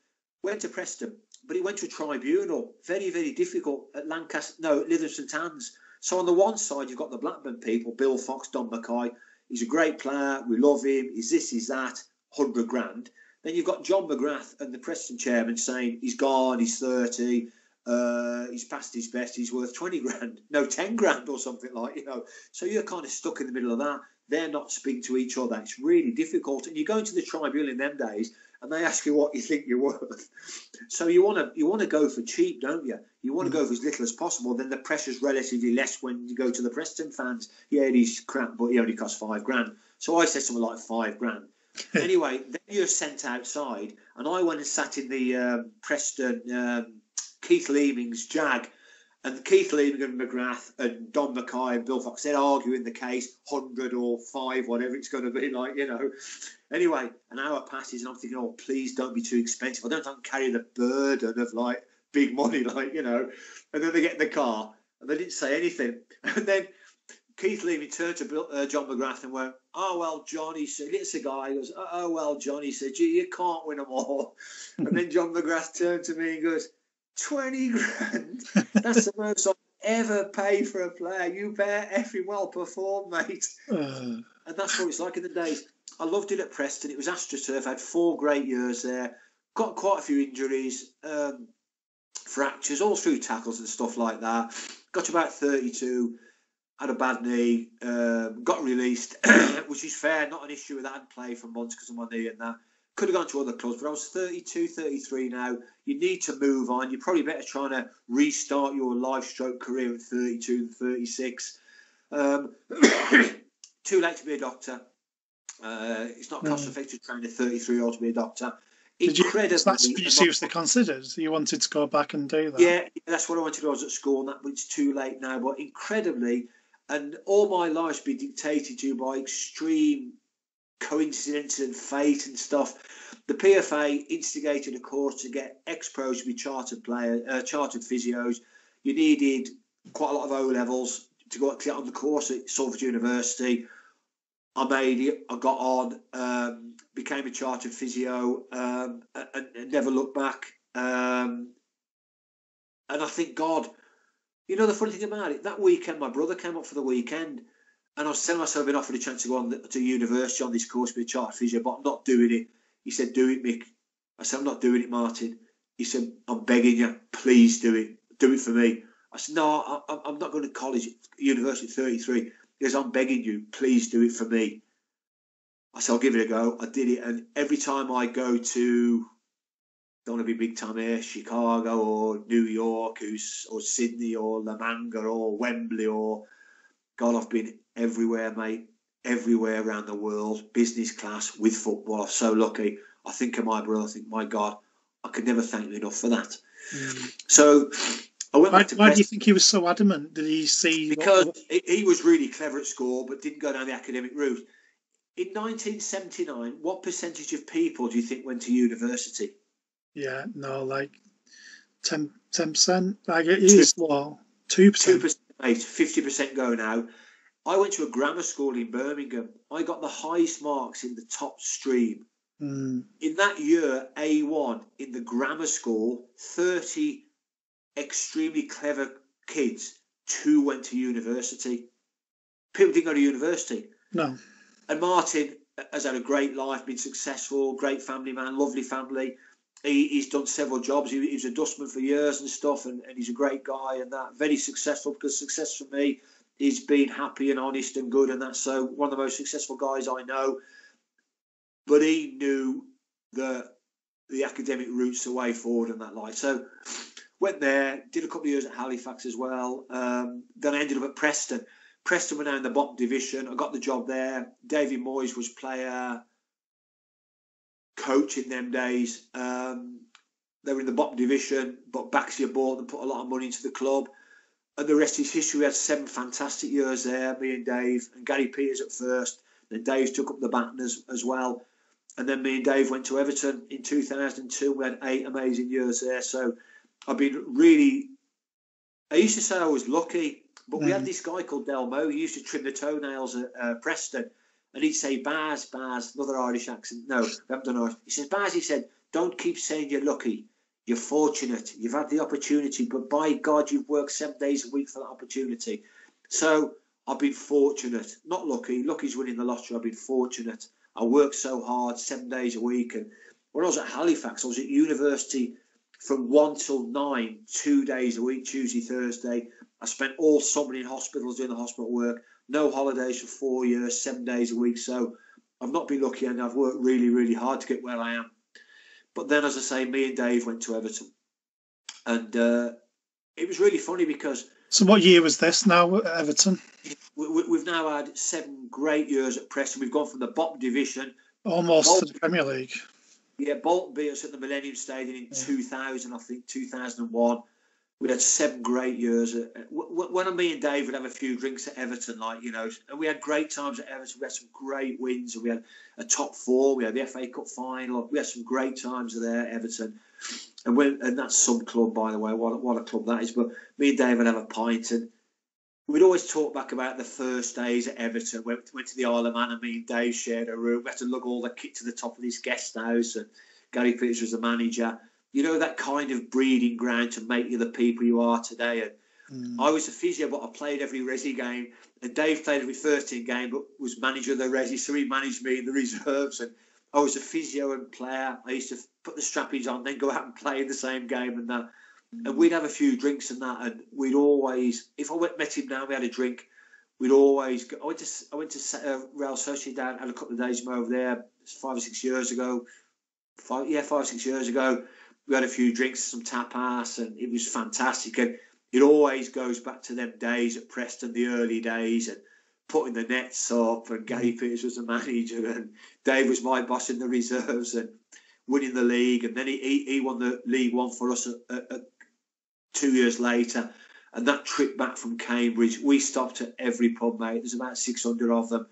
Went to Preston. But it went to a tribunal, very, very difficult at Lytham St Anne's. So on the one side, you've got the Blackburn people, Bill Fox, Don Mackay. He's a great player. We love him. He's this, he's that, 100 grand. Then you've got John McGrath and the Preston chairman saying he's gone, he's 30, he's past his best, he's worth 20 grand. No, 10 grand or something like, you know. So you're kind of stuck in the middle of that. They're not speaking to each other. It's really difficult. And you go into the tribunal in them days, and they ask you what you think you're worth. So you want to go for cheap, don't you? You want to go for as little as possible. Then the pressure's relatively less when you go to the Preston fans. Yeah, he's crap, but he only costs 5 grand. So I said something like 5 grand. Anyway, then you're sent outside, and I went and sat in the Preston Keith Leaving's Jag, and Keith Leaving and McGrath and Don Mackay and Bill Fox, they're arguing the case, 100 or 5, whatever it's going to be, like, you know. Anyway, an hour passes and I'm thinking, oh, please don't be too expensive. I don't have to carry the burden of, like, big money, like, you know. And then they get in the car and they didn't say anything. And then Keith Leaving turned to John McGrath and went, oh, well, John, he said, it's a guy. He goes, oh, well, John, he said, gee, you can't win them all. And then John McGrath turned to me and goes, 20 grand. That's the most I've ever paid for a player. You better effing well perform, mate. And that's what it's like in the days. I loved it at Preston. It was AstroTurf. I had 4 great years there. Got quite a few injuries, fractures, all through tackles and stuff like that. Got to about 32, had a bad knee, got released, which is fair, not an issue with that. I hadn't played for months because of my knee and that. Could have gone to other clubs, but I was 32, 33 now. You need to move on. You're probably better trying to restart your life-stroke career at 32 and 36. Too late to be a doctor. It's not cost-effective trying to 33-year-old to be a doctor. That's what you seriously considered? You wanted to go back and do that? Yeah, that's what I wanted to do. I was at school and that, but it's too late now. But incredibly, and all my life's been dictated to by extreme coincidence and fate and stuff. The PFA instigated a course to get ex-pros to be chartered players, chartered physios. You needed quite a lot of O-levels to go on the course at Salford University. I made it, I got on, became a chartered physio, and never looked back. And I think, God, you know the funny thing about it, that weekend my brother came up for the weekend and I was telling myself I've been offered a chance to go on to university on this course with a chartered physio, but I'm not doing it. He said, do it, Mick. I said, I'm not doing it, Martin. He said, I'm begging you, please do it. Do it for me. I said, no, I'm not going to college, university at 33. He goes, I'm begging you, please do it for me. I said, I'll give it a go. I did it. And every time I go to, don't want to be big time here, Chicago or New York or Sydney or La Manga or Wembley or, God, I've been everywhere, mate, everywhere around the world, business class with football. I'm so lucky. I think of my brother, I think, my God, I could never thank you enough for that. So... Why do you think he was so adamant? Did he see... Because he was really clever at school, but didn't go down the academic route. In 1979, what percentage of people do you think went to university? Yeah, no, like 10%. Like it is low. 2%. 2%, mate, 50% go now. I went to a grammar school in Birmingham. I got the highest marks in the top stream. In that year, A1, in the grammar school, 30 extremely clever kids, 2 went to university. People didn't go to university. No. And Martin has had a great life, been successful, great family man, lovely family. He's done several jobs. He was a dustman for years and stuff, and he's a great guy and that. Very successful, because success for me is being happy and honest and good and that. So one of the most successful guys I know. But he knew the academic route's the way forward and that like. So... went there, did a couple of years at Halifax as well. Then I ended up at Preston. Preston were now in the bottom division. I got the job there. David Moyes was player coach in them days. They were in the bottom division, but Baxia bought and put a lot of money into the club. And the rest is history. We had 7 fantastic years there, me and Dave, and Gary Peters at first. Then Dave took up the baton as well. And then me and Dave went to Everton in 2002. We had 8 amazing years there. So... I've been really, I used to say I was lucky, but we had this guy called Delmo. He used to trim the toenails at Preston, and he'd say, Baz, another Irish accent. No, we haven't done Irish. He says, Baz, he said, don't keep saying you're lucky. You're fortunate. You've had the opportunity, but by God, you've worked 7 days a week for that opportunity. So I've been fortunate, not lucky. Lucky's winning the lottery. I've been fortunate. I worked so hard 7 days a week. And when I was at Halifax, I was at university from 1 till 9, 2 days a week, Tuesday, Thursday. I spent all summer in hospitals doing the hospital work. No holidays for 4 years, 7 days a week. So I've not been lucky, and I've worked really, really hard to get where I am. But then, as I say, me and Dave went to Everton. And it was really funny because... So what year was this now at Everton? We've now had 7 great years at Preston. We've gone from the bottom division... almost to the Premier League. Yeah, Bolton beat us at the Millennium Stadium in 2000, I think, 2001. We had 7 great years. When me and Dave would have a few drinks at Everton, like, you know, and we had great times at Everton. We had some great wins, and we had a top 4. We had the FA Cup final. We had some great times there at Everton. And that's some club, by the way. What a club that is. But me and Dave would have a pint, and we'd always talk back about the first days at Everton. We went to the Isle of Man, and me and Dave shared a room. We had to lug all the kit to the top of this guest house, and Gary Peters was the manager. you know, that kind of breeding ground to make you the people you are today. And I was a physio, but I played every Resi game, and Dave played every first team game, but was manager of the Resi, so he managed me in the reserves. And I was a physio and player. I used to put the strappies on, then go out and play in the same game and that. And we'd have a few drinks and that, and we'd always, if I met him now, we had a drink. We'd always go. I went to Real Sociedad, had a couple of days over there 5 or 6 years ago. 5 or 6 years ago, we had a few drinks, some tapas, and it was fantastic. And it always goes back to them days at Preston, the early days, and putting the nets up, and Gary Peters was the manager, and Dave was my boss in the reserves, and winning the league. And then he won the League One for us 2 years later. And that trip back from Cambridge, we stopped at every pub, mate. There's about 600 of them.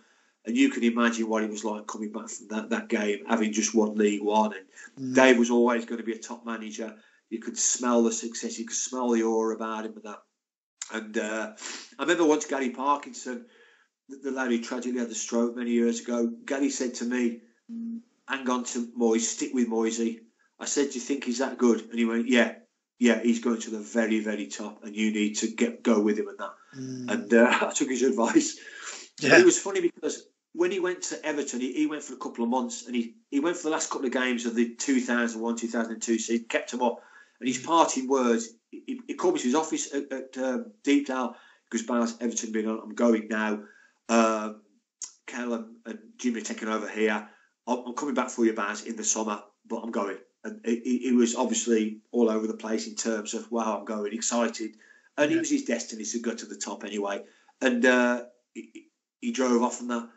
And you can imagine what it was like coming back from that game, having just won League One. And Dave was always going to be a top manager. You could smell the success. You could smell the aura about him and that. And I remember once Gary Parkinson, the lad who tragically had the stroke many years ago, Gary said to me, hang on to Moyes, stick with Moyesy. I said, do you think he's that good? And he went, yeah, he's going to the very, very top, and you need to go with him and that. And I took his advice. Yeah. It was funny because when he went to Everton, he went for a couple of months, and he went for the last couple of games of the 2001, 2002, so he kept him up. And his parting words, he called me to his office at Deepdale, because Ball's Everton been on, I'm going now. Callum and Jimmy taking over here. I'm coming back for you, Baz, in the summer, but I'm going. And he was obviously all over the place in terms of, wow, I'm going, excited. And it was his destiny to go to the top anyway. And he drove off from that.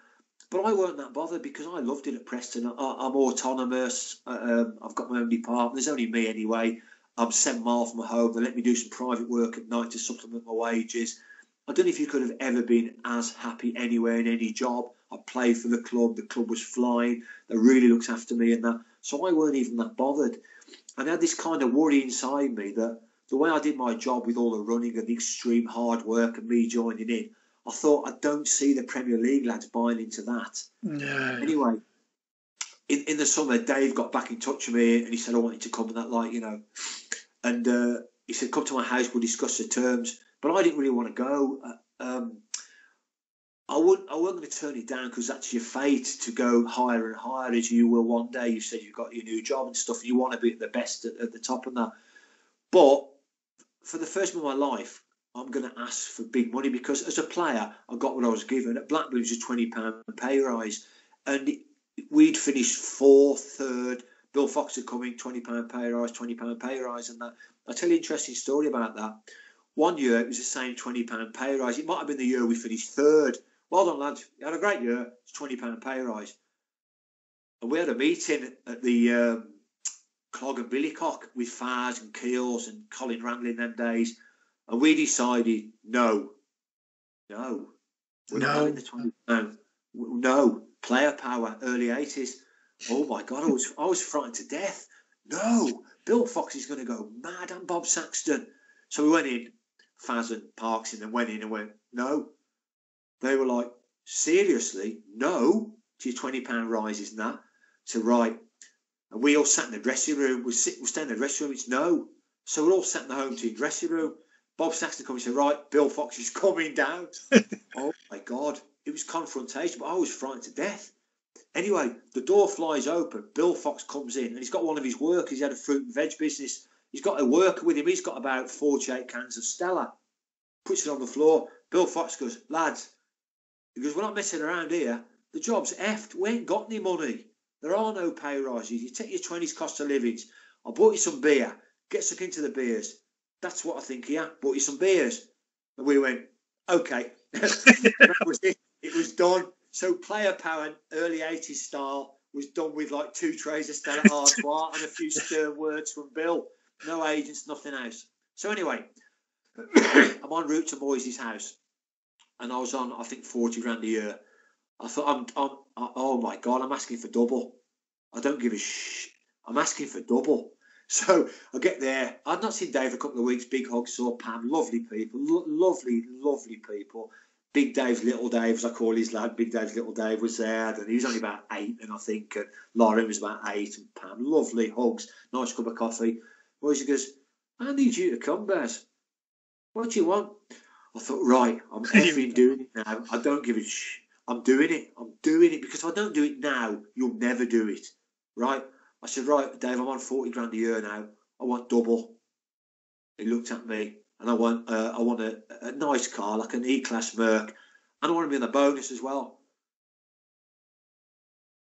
But I weren't that bothered because I loved it at Preston. I'm autonomous. I've got my own department. There's only me anyway. I'm 7 miles from home. They let me do some private work at night to supplement my wages. I don't know if you could have ever been as happy anywhere in any job. I played for the club. The club was flying. They really looked after me and that. So I weren't even that bothered. And I had this kind of worry inside me that the way I did my job with all the running and the extreme hard work and me joining in, I thought, I don't see the Premier League lads buying into that. No. Anyway, in the summer, Dave got back in touch with me and he said, I want you to come and that, like, you know. And he said, come to my house, we'll discuss the terms. But I didn't really want to go. I wasn't going to turn it down because that's your fate, to go higher and higher as you will one day. You said you've got your new job and stuff. You want to be at the best, at the top and that. But for the first time in my life, I'm going to ask for big money because as a player, I got what I was given. At Blackburn, it was a £20 pay rise. And we'd finished fourth, third. Bill Fox had come in, £20 pay rise, £20 pay rise and that. I'll tell you an interesting story about that. One year, it was the same £20 pay rise. It might have been the year we finished third. Well done, lads. You had a great year. It's £20 pay rise. And we had a meeting at the Clog and Billycock with Fars and Keels and Colin Randley in them days. And we decided, no, we're not in the £20. No, player power, early 80s. Oh, my God, I was frightened to death. No, Bill Fox is going to go mad and Bob Saxton. So we went in, Faz and Parks, and then went in and went, no. They were like, seriously, no to your £20 rises and that. So, right. And we all sat in the dressing room. We'll stay in the dressing room. It's no. So we're all sat in the home team dressing room. Bob Saxton comes and said, right, Bill Fox is coming down. Oh, my God. It was confrontation, but I was frightened to death. Anyway, the door flies open. Bill Fox comes in, and he's got one of his workers. He had a fruit and veg business. He's got a worker with him. He's got about 48 cans of Stella. Puts it on the floor. Bill Fox goes, lads. He goes, we're not messing around here. The job's effed. We ain't got any money. There are no pay rises. You take your 20s cost of livings. I bought you some beer. Get stuck into the beers. That's what I think, yeah. Bought you some beers. And we went, okay. That was it. It was done. So player power, early 80s style, was done with like 2 trays of Stella Artois and a few stern words from Bill. No agents, nothing else. So anyway, I'm en route to Moyes' house. And I was on, I think, 40 grand a year. I thought, oh my God, I'm asking for double. I don't give a shh. I'm asking for double. So I get there. I'd not seen Dave for a couple of weeks. Big hug, saw Pam. Lovely people. Lovely people. Big Dave's little Dave, as I call his lad. Big Dave's little Dave was there. And he was only about 8, and I think Lauren was about 8. And Pam, lovely hugs. Nice cup of coffee. Rosie goes, I need you to come, Baz. What do you want? I thought, right, I'm effing doing it now. I don't give a shit. I'm doing it. I'm doing it, because if I don't do it now, you'll never do it. Right? I said, right, Dave, I'm on 40 grand a year now. I want double. He looked at me, and I want a nice car, like an E-Class Merc. And I want to be on the bonus as well.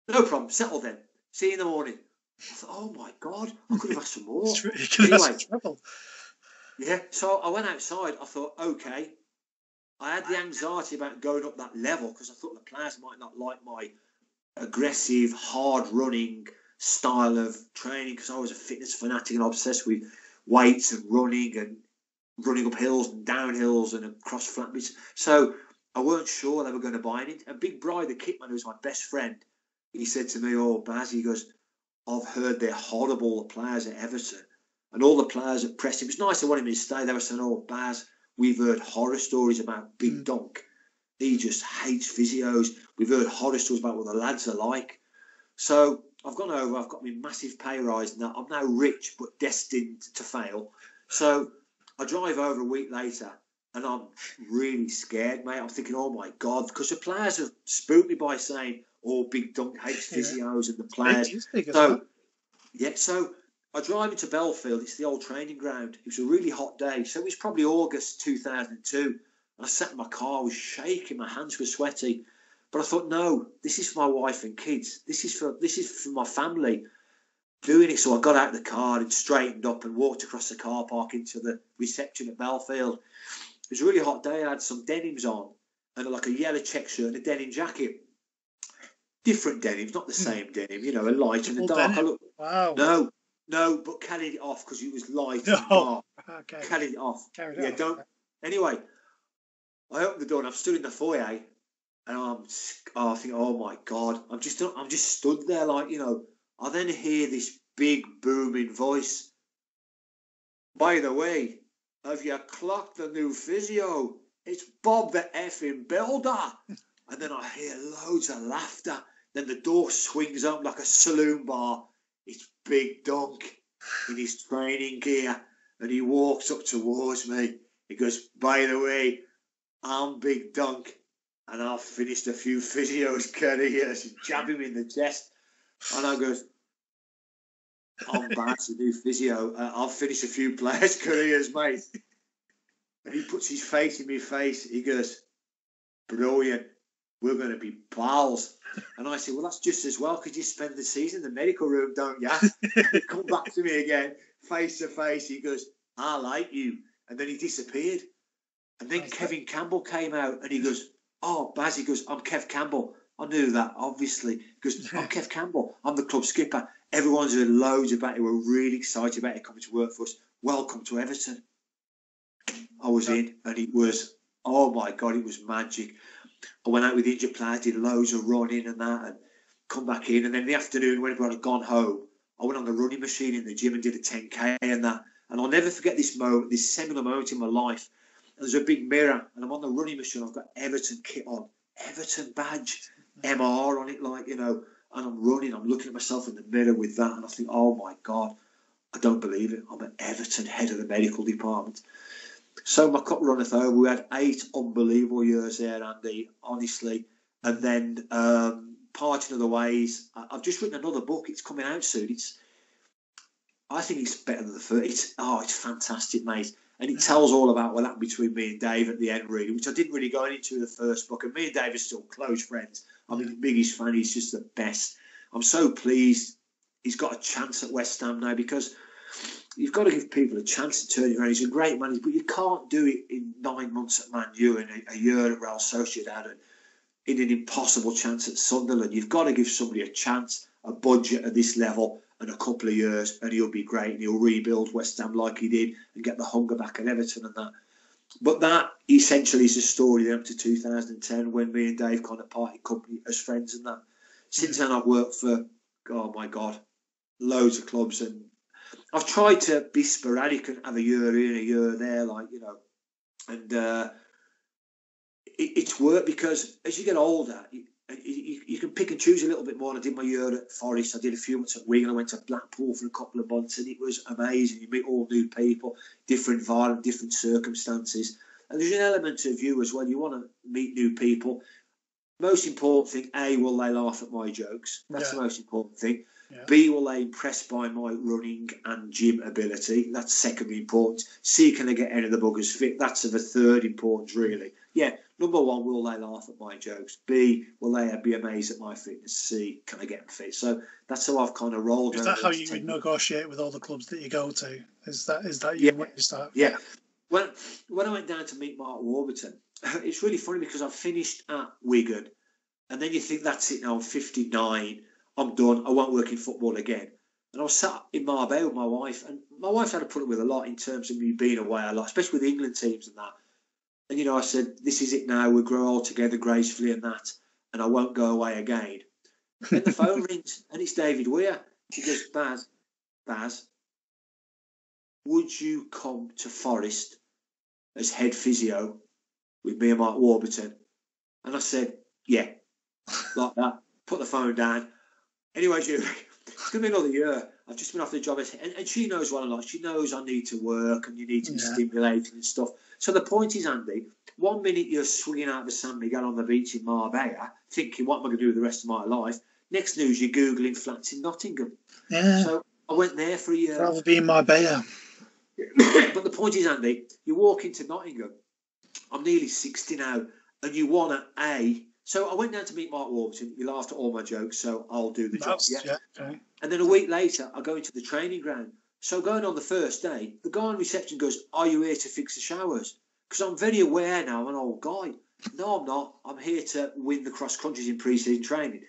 No problem. Settle then. See you in the morning. I thought, oh, my God. I could have asked for more. It's ridiculous. Anyway, trouble. Yeah, so I went outside. I thought, okay. I had the anxiety about going up that level because I thought the players might not like my aggressive, hard-running style of training, because I was a fitness fanatic and obsessed with weights and running up hills and down hills and across flat bits. So I weren't sure they were going to buy it. And Big Bri, the kit man, who's my best friend, he said to me, oh, Baz, he goes, I've heard they're horrible, the players at Everton. And all the players at Preston, it was nice I wanted him to stay. They were saying, oh, Baz, we've heard horror stories about Big Donk. He just hates physios. We've heard horror stories about what the lads are like. So I've gone over. I've got my massive pay rise. Now I'm now rich but destined to fail. So I drive over a week later and I'm really scared, mate. I'm thinking, oh, my God, because the players have spooked me by saying, oh, Big Donk hates physios and the players. So, yeah, so I drive into Belfield. It's the old training ground. It was a really hot day. So it was probably August 2002. I sat in my car. I was shaking. My hands were sweaty. But I thought, no, this is for my wife and kids. This is for my family doing it. So I got out of the car and straightened up and walked across the car park into the reception at Belfield. It was a really hot day. I had some denims on and like a yellow check shirt and a denim jacket. Different denims, not the same denim, you know, a light and a dark. I looked, wow. No, but carried it off because it was light and dark. Okay. Carried it off. Anyway, I opened the door and I've stood in the foyer and I think, oh my God, I'm just stood there like, you know. I then hear this big booming voice. By the way, have you clocked the new physio? It's Bob the effing builder. And then I hear loads of laughter. Then the door swings open like a saloon bar. It's Big Donk in his training gear, and he walks up towards me. He goes, by the way, I'm Big Donk, and I've finished a few physios' careers. And jab him in the chest, and I goes, I'm back to do physio. I've finished a few players' careers, mate. And he puts his face in my face. He goes, brilliant. We're going to be pals. And I said, well, that's just as well, because you spend the season in the medical room, don't you? He come back to me again, face to face. He goes, I like you. And then he disappeared. And then Kevin Campbell came out and he goes, oh, Baz, he goes, I'm Kev Campbell. I knew that, obviously. He goes, I'm Kev Campbell. I'm the club skipper. Everyone's heard loads about it. We're really excited about it coming to work for us. Welcome to Everton. I was in, and it was, oh, my God, it was magic. I went out with the injured players, did loads of running and that, and come back in. And then in the afternoon, when everyone had gone home, I went on the running machine in the gym and did a 10K and that. And I'll never forget this moment, this seminal moment in my life. And there's a big mirror, and I'm on the running machine. I've got Everton kit on, Everton badge, MR on it, like, you know. And I'm running, I'm looking at myself in the mirror with that, and I think, oh, my God, I don't believe it. I'm an Everton head of the medical department. So my cup runneth over. We had 8 unbelievable years there, Andy, honestly. And then parting of the ways. I've just written another book. It's coming out soon. I think it's better than the first. It's fantastic, mate. And it tells all about what happened between me and Dave at the end, really, which I didn't really go into in the first book. And me and Dave are still close friends. I'm his biggest fan. He's just the best. I'm so pleased he's got a chance at West Ham now, because you've got to give people a chance to turn it around. He's a great manager, but you can't do it in 9 months at Man U and a year at Real Sociedad and in an impossible chance at Sunderland. You've got to give somebody a chance, a budget at this level, and a couple of years, and he'll be great, and he'll rebuild West Ham like he did and get the hunger back at Everton and that. But that essentially is the story up to 2010, when me and Dave kind of parted company as friends and that. Since then, I've worked for, oh my God, loads of clubs, and I've tried to be sporadic and have a year in, a year there, like, you know, and it's worked, because as you get older, you can pick and choose a little bit more. And I did my year at Forest, I did a few months at Wigan, I went to Blackpool for a couple of months, and it was amazing. You meet all new people, different environment, different circumstances, and there's an element of you as well. You want to meet new people. Most important thing, A, will they laugh at my jokes? That's the most important thing. Yeah. B, will they impress by my running and gym ability? That's secondly important. C, can I get any of the buggers fit? That's of a third importance, really. Yeah, number one, will they laugh at my jokes? B, will they be amazed at my fitness? C, can I get them fit? So that's how I've kind of rolled. Is that how you would negotiate with all the clubs that you go to? Is that you witnessed that? Yeah. Well, when I went down to meet Mark Warburton, it's really funny because I finished at Wigan, and then you think, that's it now, I'm 59, I'm done, I won't work in football again. And I was sat in Marbella with my wife, and my wife had to put up with a lot in terms of me being away a lot, especially with England teams and that. And, you know, I said, this is it now, we'll grow old together gracefully and that, and I won't go away again. Then the phone rings, and it's David Weir. She goes, Baz, would you come to Forest as head physio with me and Mark Warburton? And I said, yeah, like that. Put the phone down. Anyway, Julie, it's going to be another year. I've just been off the job. And she knows what I like. She knows I need to work and you need to be stimulated and stuff. So the point is, Andy, 1 minute you're swinging out of the San Miguel on the beach in Marbella, thinking, what am I going to do with the rest of my life? Next news, you're Googling flats in Nottingham. Yeah. So I went there for a year. I'd rather be in Marbella. But the point is, Andy, you walk into Nottingham. I'm nearly 60 now, and you want an A. So I went down to meet Mark Warburton. He laughed at all my jokes, so I'll do the job. Yeah. Okay. And then a week later, I go into the training ground. So going on the first day, the guy on reception goes, are you here to fix the showers? Because I'm very aware now, I'm an old guy. No, I'm not. I'm here to win the cross countries in pre-season training.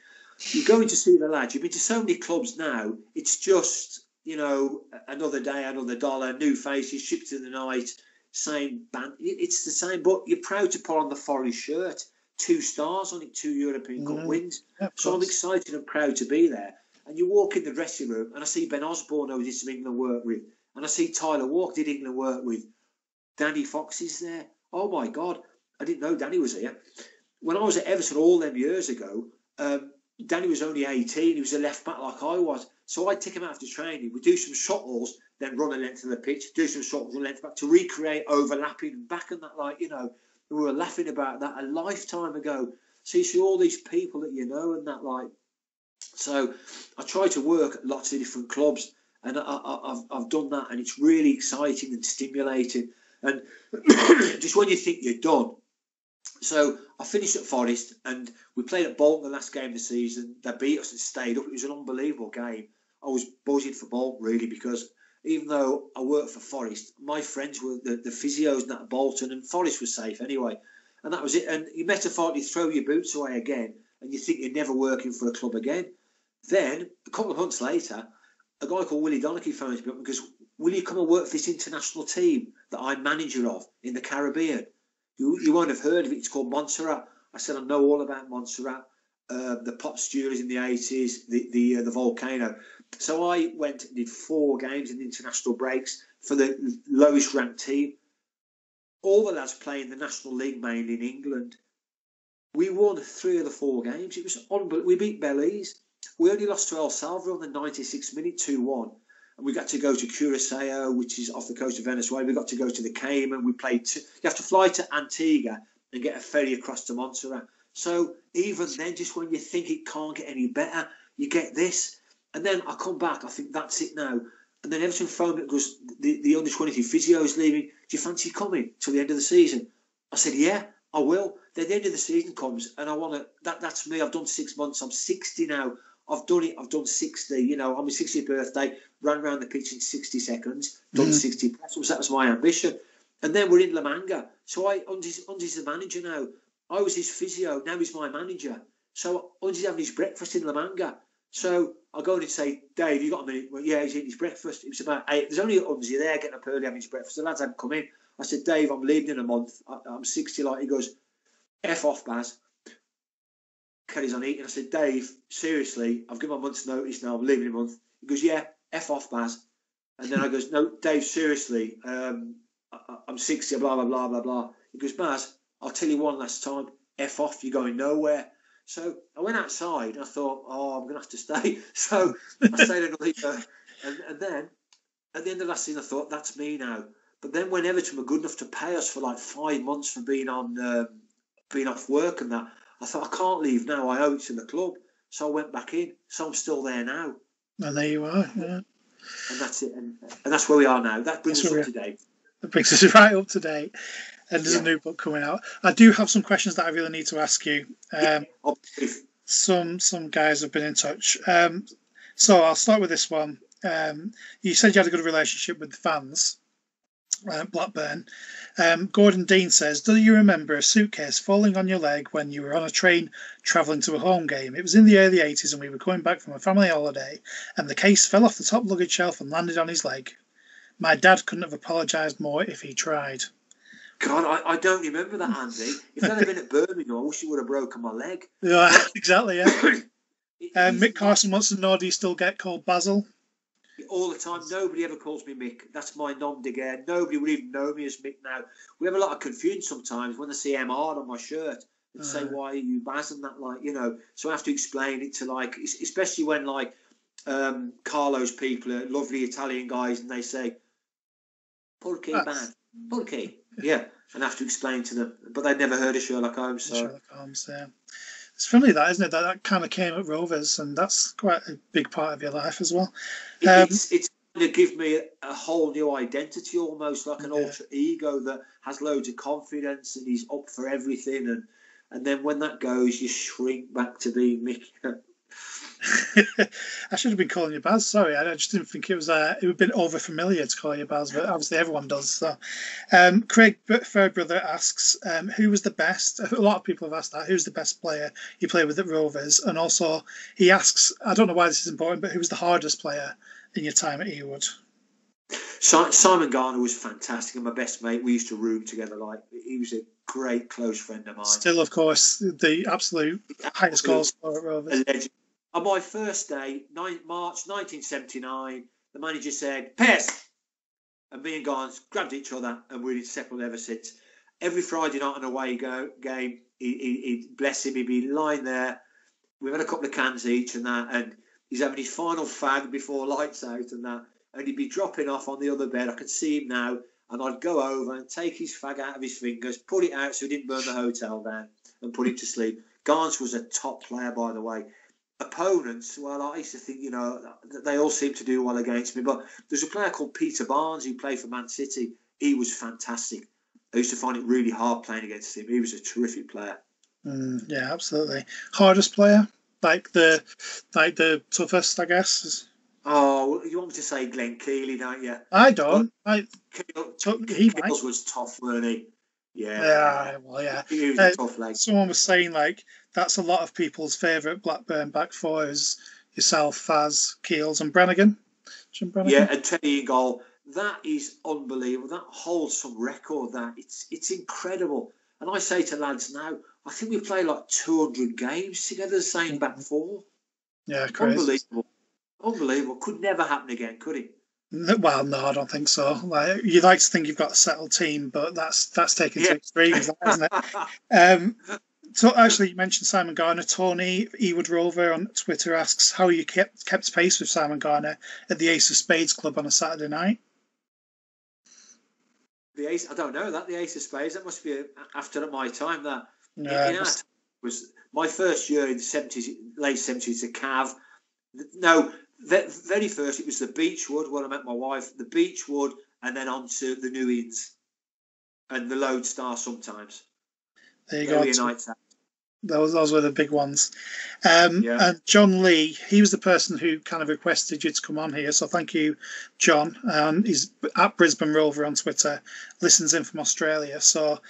You're going to see the lad. You've been to so many clubs now. It's just, you know, another day, another dollar, new faces, shipped in the night, same band. It's the same, but you're proud to put on the Forest shirt. 2 stars on it, 2 European Cup wins. So I'm excited and proud to be there. And you walk in the dressing room, and I see Ben Osborne, who I did some England work with. And I see Tyler Walk, did England work with. Danny Fox is there. Oh, my God. I didn't know Danny was here. When I was at Everton all them years ago, Danny was only 18. He was a left-back like I was. So I'd take him after training. We'd do some shuttles, then run a length of the pitch, do some shuttles, run length back to recreate overlapping and back and that, like, you know. And we were laughing about that a lifetime ago. So you see all these people that you know and that, like. So I try to work at lots of different clubs, and I've done that, and it's really exciting and stimulating. And just when you think you're done. So I finished at Forest, and we played at Bolton the last game of the season. They beat us and stayed up. It was an unbelievable game. I was buzzing for Bolton, really, because even though I worked for Forest, my friends were the physios at Bolton, and Forest was safe anyway. And that was it. And you metaphorically throw your boots away again, and you think you're never working for a club again. Then, a couple of months later, a guy called Willie Donachie phones me up and goes, will you come and work for this international team that I'm manager of in the Caribbean? You won't have heard of it. It's called Montserrat. I said, I know all about Montserrat, the Pop Stewards in the 80s, the volcano. So I went and did 4 games in the international breaks for the lowest ranked team. All the lads play in the National League, mainly in England. We won 3 of the 4 games. It was unbelievable. We beat Belize. We only lost to El Salvador on the 96th minute, 2-1. And we got to go to Curacao, which is off the coast of Venezuela. We got to go to the Cayman. We played. You have to fly to Antigua and get a ferry across to Montserrat. So even then, just when you think it can't get any better, you get this. And then I come back. I think that's it now. And then Everton phoned me and goes, the under-23 physio is leaving. Do you fancy coming till the end of the season? I said, yeah, I will. Then the end of the season comes, and I want to. That's me. I've done 6 months. I'm 60 now. I've done it. I've done 60. You know, on my 60th birthday, ran around the pitch in 60 seconds, done 60 press-ups. That was my ambition. And then we're in La Manga. So Undi's the manager now. I was his physio. Now he's my manager. So Undi's having his breakfast in La Manga. So I go in and say, Dave, you got a minute? Well, yeah, he's eating his breakfast. It was about 8. There's only Undy there getting up early, having his breakfast. The lads hadn't come in. I said, Dave, I'm leaving in a month. I'm 60. Like, he goes, F off, Baz. Carries on eating. I said, Dave, seriously, I've given my month's notice now, I'm leaving in a month. He goes, yeah, F off, Baz. And then I goes, no, Dave, seriously, I'm 60, blah, blah, blah, blah, blah. He goes, Baz, I'll tell you one last time, F off, you're going nowhere. So I went outside and I thought, oh, I'm going to have to stay. So I stayed another year. And then at the end of last season, I thought, that's me now. But then when Everton were good enough to pay us for like 5 months for being on, being off work and that, I thought, I can't leave now. I owe it to the club. So I went back in. So I'm still there now. And there you are. Yeah. And that's it. And that's where we are now. That brings us up to date. That brings us right up to date. And there's a new book coming out. I do have some questions that I really need to ask you. Some guys have been in touch. So I'll start with this one. You said you had a good relationship with the fans at Blackburn. Gordon Dean says, do you remember a suitcase falling on your leg when you were on a train travelling to a home game? It was in the early 80s and we were coming back from a family holiday and the case fell off the top luggage shelf and landed on his leg. My dad couldn't have apologised more if he tried. God, I don't remember that, Andy. If that had been at Birmingham, I wish you would have broken my leg. Yeah, exactly, yeah. Mick Carson wants to know, do you still get called Basil? All the time. Nobody ever calls me Mick. That's my nom de guerre. Nobody would even know me as Mick now. We have a lot of confusion sometimes when they see MR on my shirt and say, why are you Basil? And that, like, you know, so I have to explain it to, like, especially when, like, Carlo's people are lovely Italian guys and they say, Porky man, Porky. Yeah, and I have to explain to them, but they'd never heard of Sherlock Holmes. So. Sherlock Holmes, yeah. It's funny that, isn't it? That kind of came at Rovers, and that's quite a big part of your life as well. It's going to give me a whole new identity, almost like an alter ego that has loads of confidence and he's up for everything. And then when that goes, you shrink back to being Mick. I should have been calling you Baz. Sorry, I just didn't think it was. It would have been over familiar to call you Baz, but obviously everyone does. So, Craig Fairbrother asks, "Who was the best?" A lot of people have asked that. Who's the best player you played with at Rovers? And also, he asks, I don't know why this is important, but who was the hardest player in your time at Ewood? Simon Garner was fantastic and my best mate. We used to room together. Like, he was a great close friend of mine. Still, of course, the absolute highest goal scorer at Rovers. A legend. On my first day, March 1979, the manager said, "Pest!" And me and Garnes grabbed each other and we've been separate ever since. Every Friday night on an away game, he'd bless him, he'd be lying there. We've had a couple of cans each and that, and he's having his final fag before lights out and that. And he'd be dropping off on the other bed. I could see him now. And I'd go over and take his fag out of his fingers, put it out so he didn't burn the hotel down, and put him to sleep. Garnes was a top player, by the way. Opponents, well, I used to think, you know, they all seem to do well against me, but there's a player called Peter Barnes who played for Man City. He was fantastic. I used to find it really hard playing against him. He was a terrific player. Yeah, absolutely. Hardest player? Like the toughest, I guess. Oh, you want me to say Glenn Keely, don't you? I don't. Keels was tough, weren't he? Yeah, well, yeah. He was a tough leg. Someone was saying, like, that's a lot of people's favourite Blackburn back four is yourself, Faz, Keels and Brannigan. Jim Brannigan. Yeah, and Teddy in goal. That is unbelievable. That holds some record, that. It's incredible. And I say to lads now, I think we play like 200 games together, the same back four. Yeah, crazy. Unbelievable. Could never happen again, could it? Well, no, I don't think so. Like, you like to think you've got a settled team, but that's taken to extremes, isn't it? So actually, you mentioned Simon Garner. Tony Ewood Rover on Twitter asks, how you kept pace with Simon Garner at the Ace of Spades club on a Saturday night? The Ace, I don't know that. The Ace of Spades, that must be after my time. That was my first year in the 70s, late 70s. The Cav, no. Very first, it was the Beachwood when I met my wife, the Beachwood, and then on to the New Inns and the Lodestar sometimes. There you go. Those were the big ones. And John Lee, he was the person who kind of requested you to come on here. So thank you, John. He's at Brisbane Rover on Twitter, listens in from Australia. So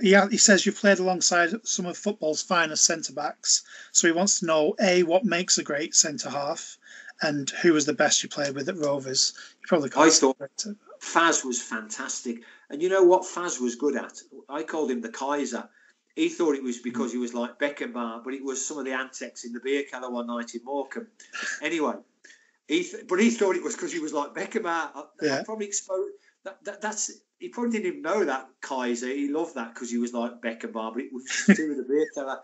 he says you've played alongside some of football's finest centre-backs. So he wants to know, A, what makes a great centre-half? And who was the best you played with at Rovers? You probably can't. I thought Faz was fantastic. And you know what Faz was good at? I called him the Kaiser. He thought it was because he was like Beckenbauer, but it was some of the antics in the beer cellar one night in Morecambe. Anyway, he thought it was because he was like Beckenbauer. I probably exposed that's he probably didn't even know that Kaiser. He loved that because he was like Beckenbauer, but it was still in the beer cellar.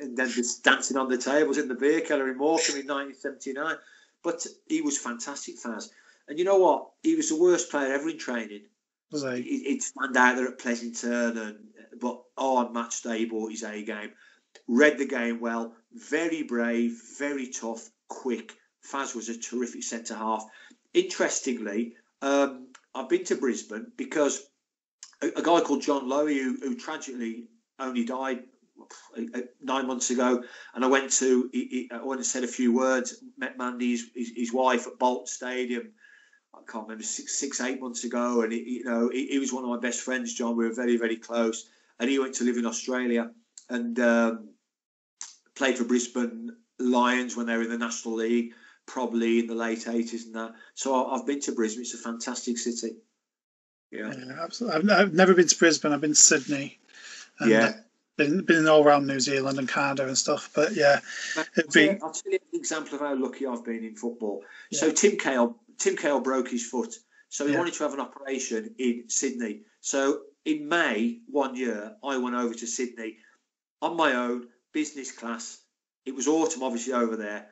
and then just dancing on the tables in the beer keller in Morecambe in 1979. But he was fantastic, Faz. And you know what? He was the worst player ever in training. Was he? He'd stand out there at Pleasanton, but on match day, he bought his A game. Read the game well. Very brave, very tough, quick. Faz was a terrific centre-half. Interestingly, I've been to Brisbane because a guy called John Lowy, who tragically only died 9 months ago, and I went to, I went and said a few words, met Mandy, his wife, at Bolton Stadium, I can't remember, six, 8 months ago, and he was one of my best friends, John. We were very, very close, and he went to live in Australia and played for Brisbane Lions when they were in the National League, probably in the late 80s and that. So I've been to Brisbane. It's a fantastic city. Yeah, yeah, absolutely. I've never been to Brisbane. I've been to Sydney. And yeah. Been all around New Zealand and Canada and stuff. But yeah, I'll tell you an example of how lucky I've been in football. Yeah. So Tim Cahill broke his foot. So he wanted to have an operation in Sydney. So in May one year, I went over to Sydney on my own, business class. It was autumn, obviously, over there.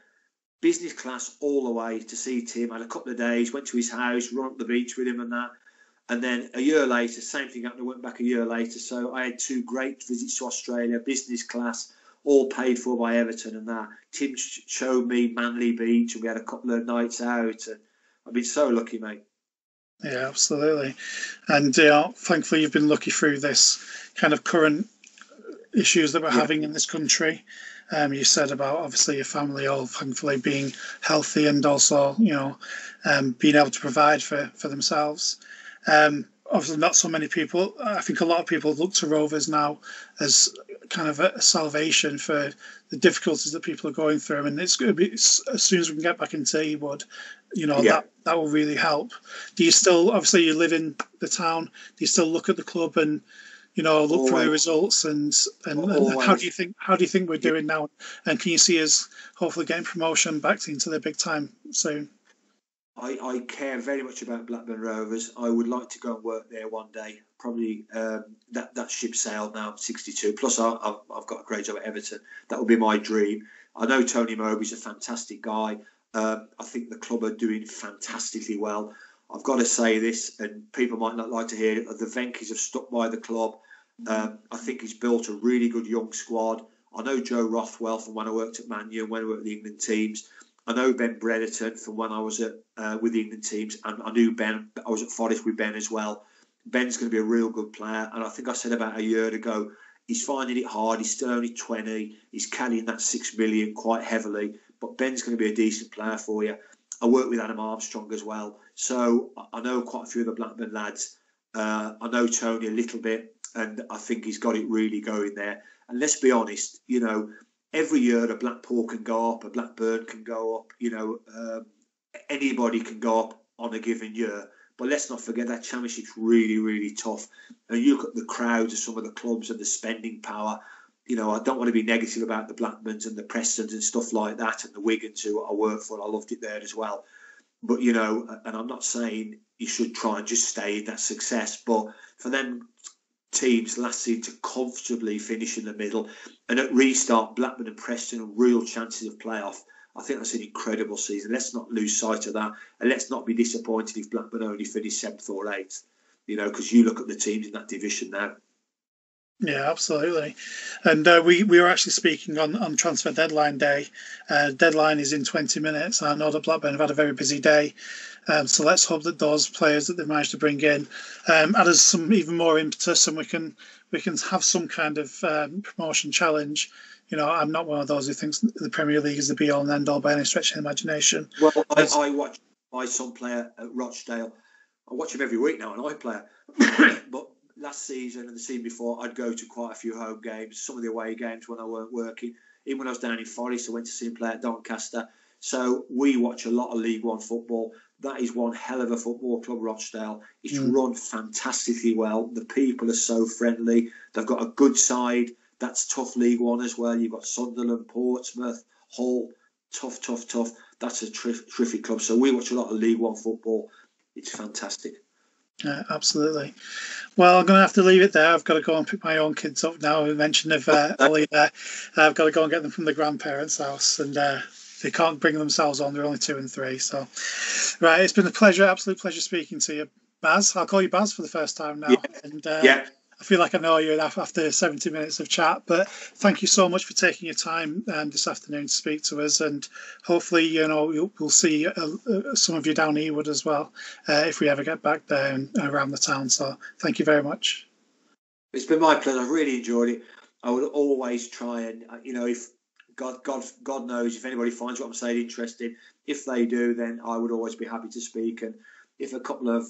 Business class all the way to see Tim. I had a couple of days, went to his house, run up the beach with him and that. And then a year later, same thing happened. I went back a year later. So I had two great visits to Australia, business class, all paid for by Everton and that. Tim showed me Manly Beach and we had a couple of nights out. And I've been so lucky, mate. Yeah, absolutely. And thankfully, you've been lucky through this kind of current issues that we're having in this country. You said about obviously your family all thankfully being healthy and also being able to provide for themselves. Obviously not so many people, I think a lot of people look to Rovers now as kind of a salvation for the difficulties that people are going through, and it's going to be, as soon as we can get back into Ewood, that will really help. Do you still, obviously you live in the town, do you still look at the club and look for the results, and how do you think we're doing now? And can you see us hopefully getting promotion back into the big time soon? I care very much about Blackburn Rovers. I would like to go and work there one day. Probably that ship sailed now. I'm 62. Plus, I've got a great job at Everton. That would be my dream. I know Tony Mowbray's a fantastic guy. I think the club are doing fantastically well. I've got to say this, and people might not like to hear it, the Venkis have stuck by the club. I think he's built a really good young squad. I know Joe Rothwell from when I worked at Man U and when I worked at the England teams. I know Ben Brederton from when I was at with the England teams, and I knew Ben. I was at Forest with Ben as well. Ben's going to be a real good player, and I think I said about a year ago, he's finding it hard. He's still only 20. He's carrying that $6 million quite heavily, but Ben's going to be a decent player for you. I work with Adam Armstrong as well. So I know quite a few of the Blackburn lads. I know Tony a little bit, and I think he's got it really going there. And let's be honest, every year a Blackpool can go up, a Blackburn can go up, anybody can go up on a given year. But let's not forget that championship's really, really tough. And you look at the crowds of some of the clubs and the spending power. I don't want to be negative about the Blackburns and the Prestons and stuff like that, and the Wigans who I work for. I loved it there as well. But, and I'm not saying you should try and just stay in that success, but for them teams last season to comfortably finish in the middle and at restart, Blackburn and Preston have real chances of playoff. I think that's an incredible season. Let's not lose sight of that, and let's not be disappointed if Blackburn only finish 7th or 8th, because you look at the teams in that division now. Yeah, absolutely. And we were actually speaking on transfer deadline day. Deadline is in 20 minutes. I know that Blackburn have had a very busy day. So let's hope that those players that they've managed to bring in add us some even more impetus, and we can have some kind of promotion challenge. I'm not one of those who thinks the Premier League is the be-all and end-all by any stretch of the imagination. Well, I watch my son play at Rochdale. I watch him every week now, and I play. But last season and the season before, I'd go to quite a few home games, some of the away games when I weren't working. Even when I was down in Forest, I went to see him play at Doncaster. So we watch a lot of League One football. That is one hell of a football club, Rochdale. It's run fantastically well. The people are so friendly. They've got a good side. That's tough League One as well. You've got Sunderland, Portsmouth, Hull. Tough, tough, tough. That's a terrific club. So we watch a lot of League One football. It's fantastic. Yeah, absolutely. Well, I'm going to have to leave it there. I've got to go and pick my own kids up now. We mentioned of Ollie there. I've got to go and get them from the grandparents' house, and they can't bring themselves on. They're only 2 and 3. So, right, it's been a pleasure, absolute pleasure speaking to you, Baz. I'll call you Baz for the first time now. Yeah. And, I feel like I know you after 70 minutes of chat, but thank you so much for taking your time this afternoon to speak to us, and hopefully, you know, we'll see some of you down Ewood as well if we ever get back there and around the town. So thank you very much. It's been my pleasure. I've really enjoyed it. I would always try and, you know, if God knows if anybody finds what I'm saying interesting, if they do, then I would always be happy to speak. And if a couple of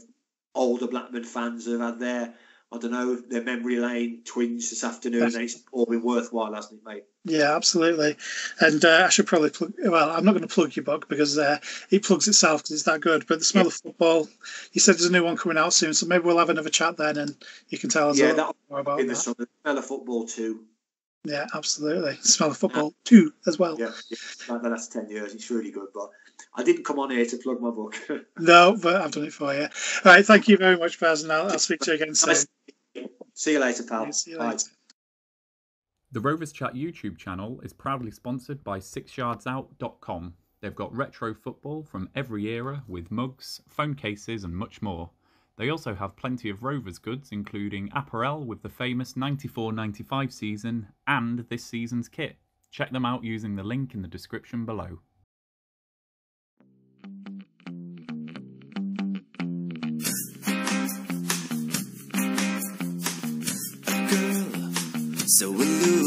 older Blackburn fans have had their, I don't know, their memory lane twinge this afternoon, and it's all been worthwhile, hasn't it, mate? Yeah, absolutely. And I should probably plug, well, I'm not going to plug your book because it plugs itself because it's that good, but The Smell of Football, you said there's a new one coming out soon, so maybe we'll have another chat then and you can tell us a little more about that. The Smell of Football 2. Yeah, absolutely. Smell of Football 2 as well. Yeah, the last 10 years. It's really good, but I didn't come on here to plug my book. No, but I've done it for you. All right, thank you very much, Baz, and I'll speak to you again soon. See you later, pal. Yeah, see you later. The Rovers Chat YouTube channel is proudly sponsored by 6yardsout.com. They've got retro football from every era with mugs, phone cases and much more. They also have plenty of Rovers goods, including apparel with the famous 94-95 season and this season's kit. Check them out using the link in the description below. So we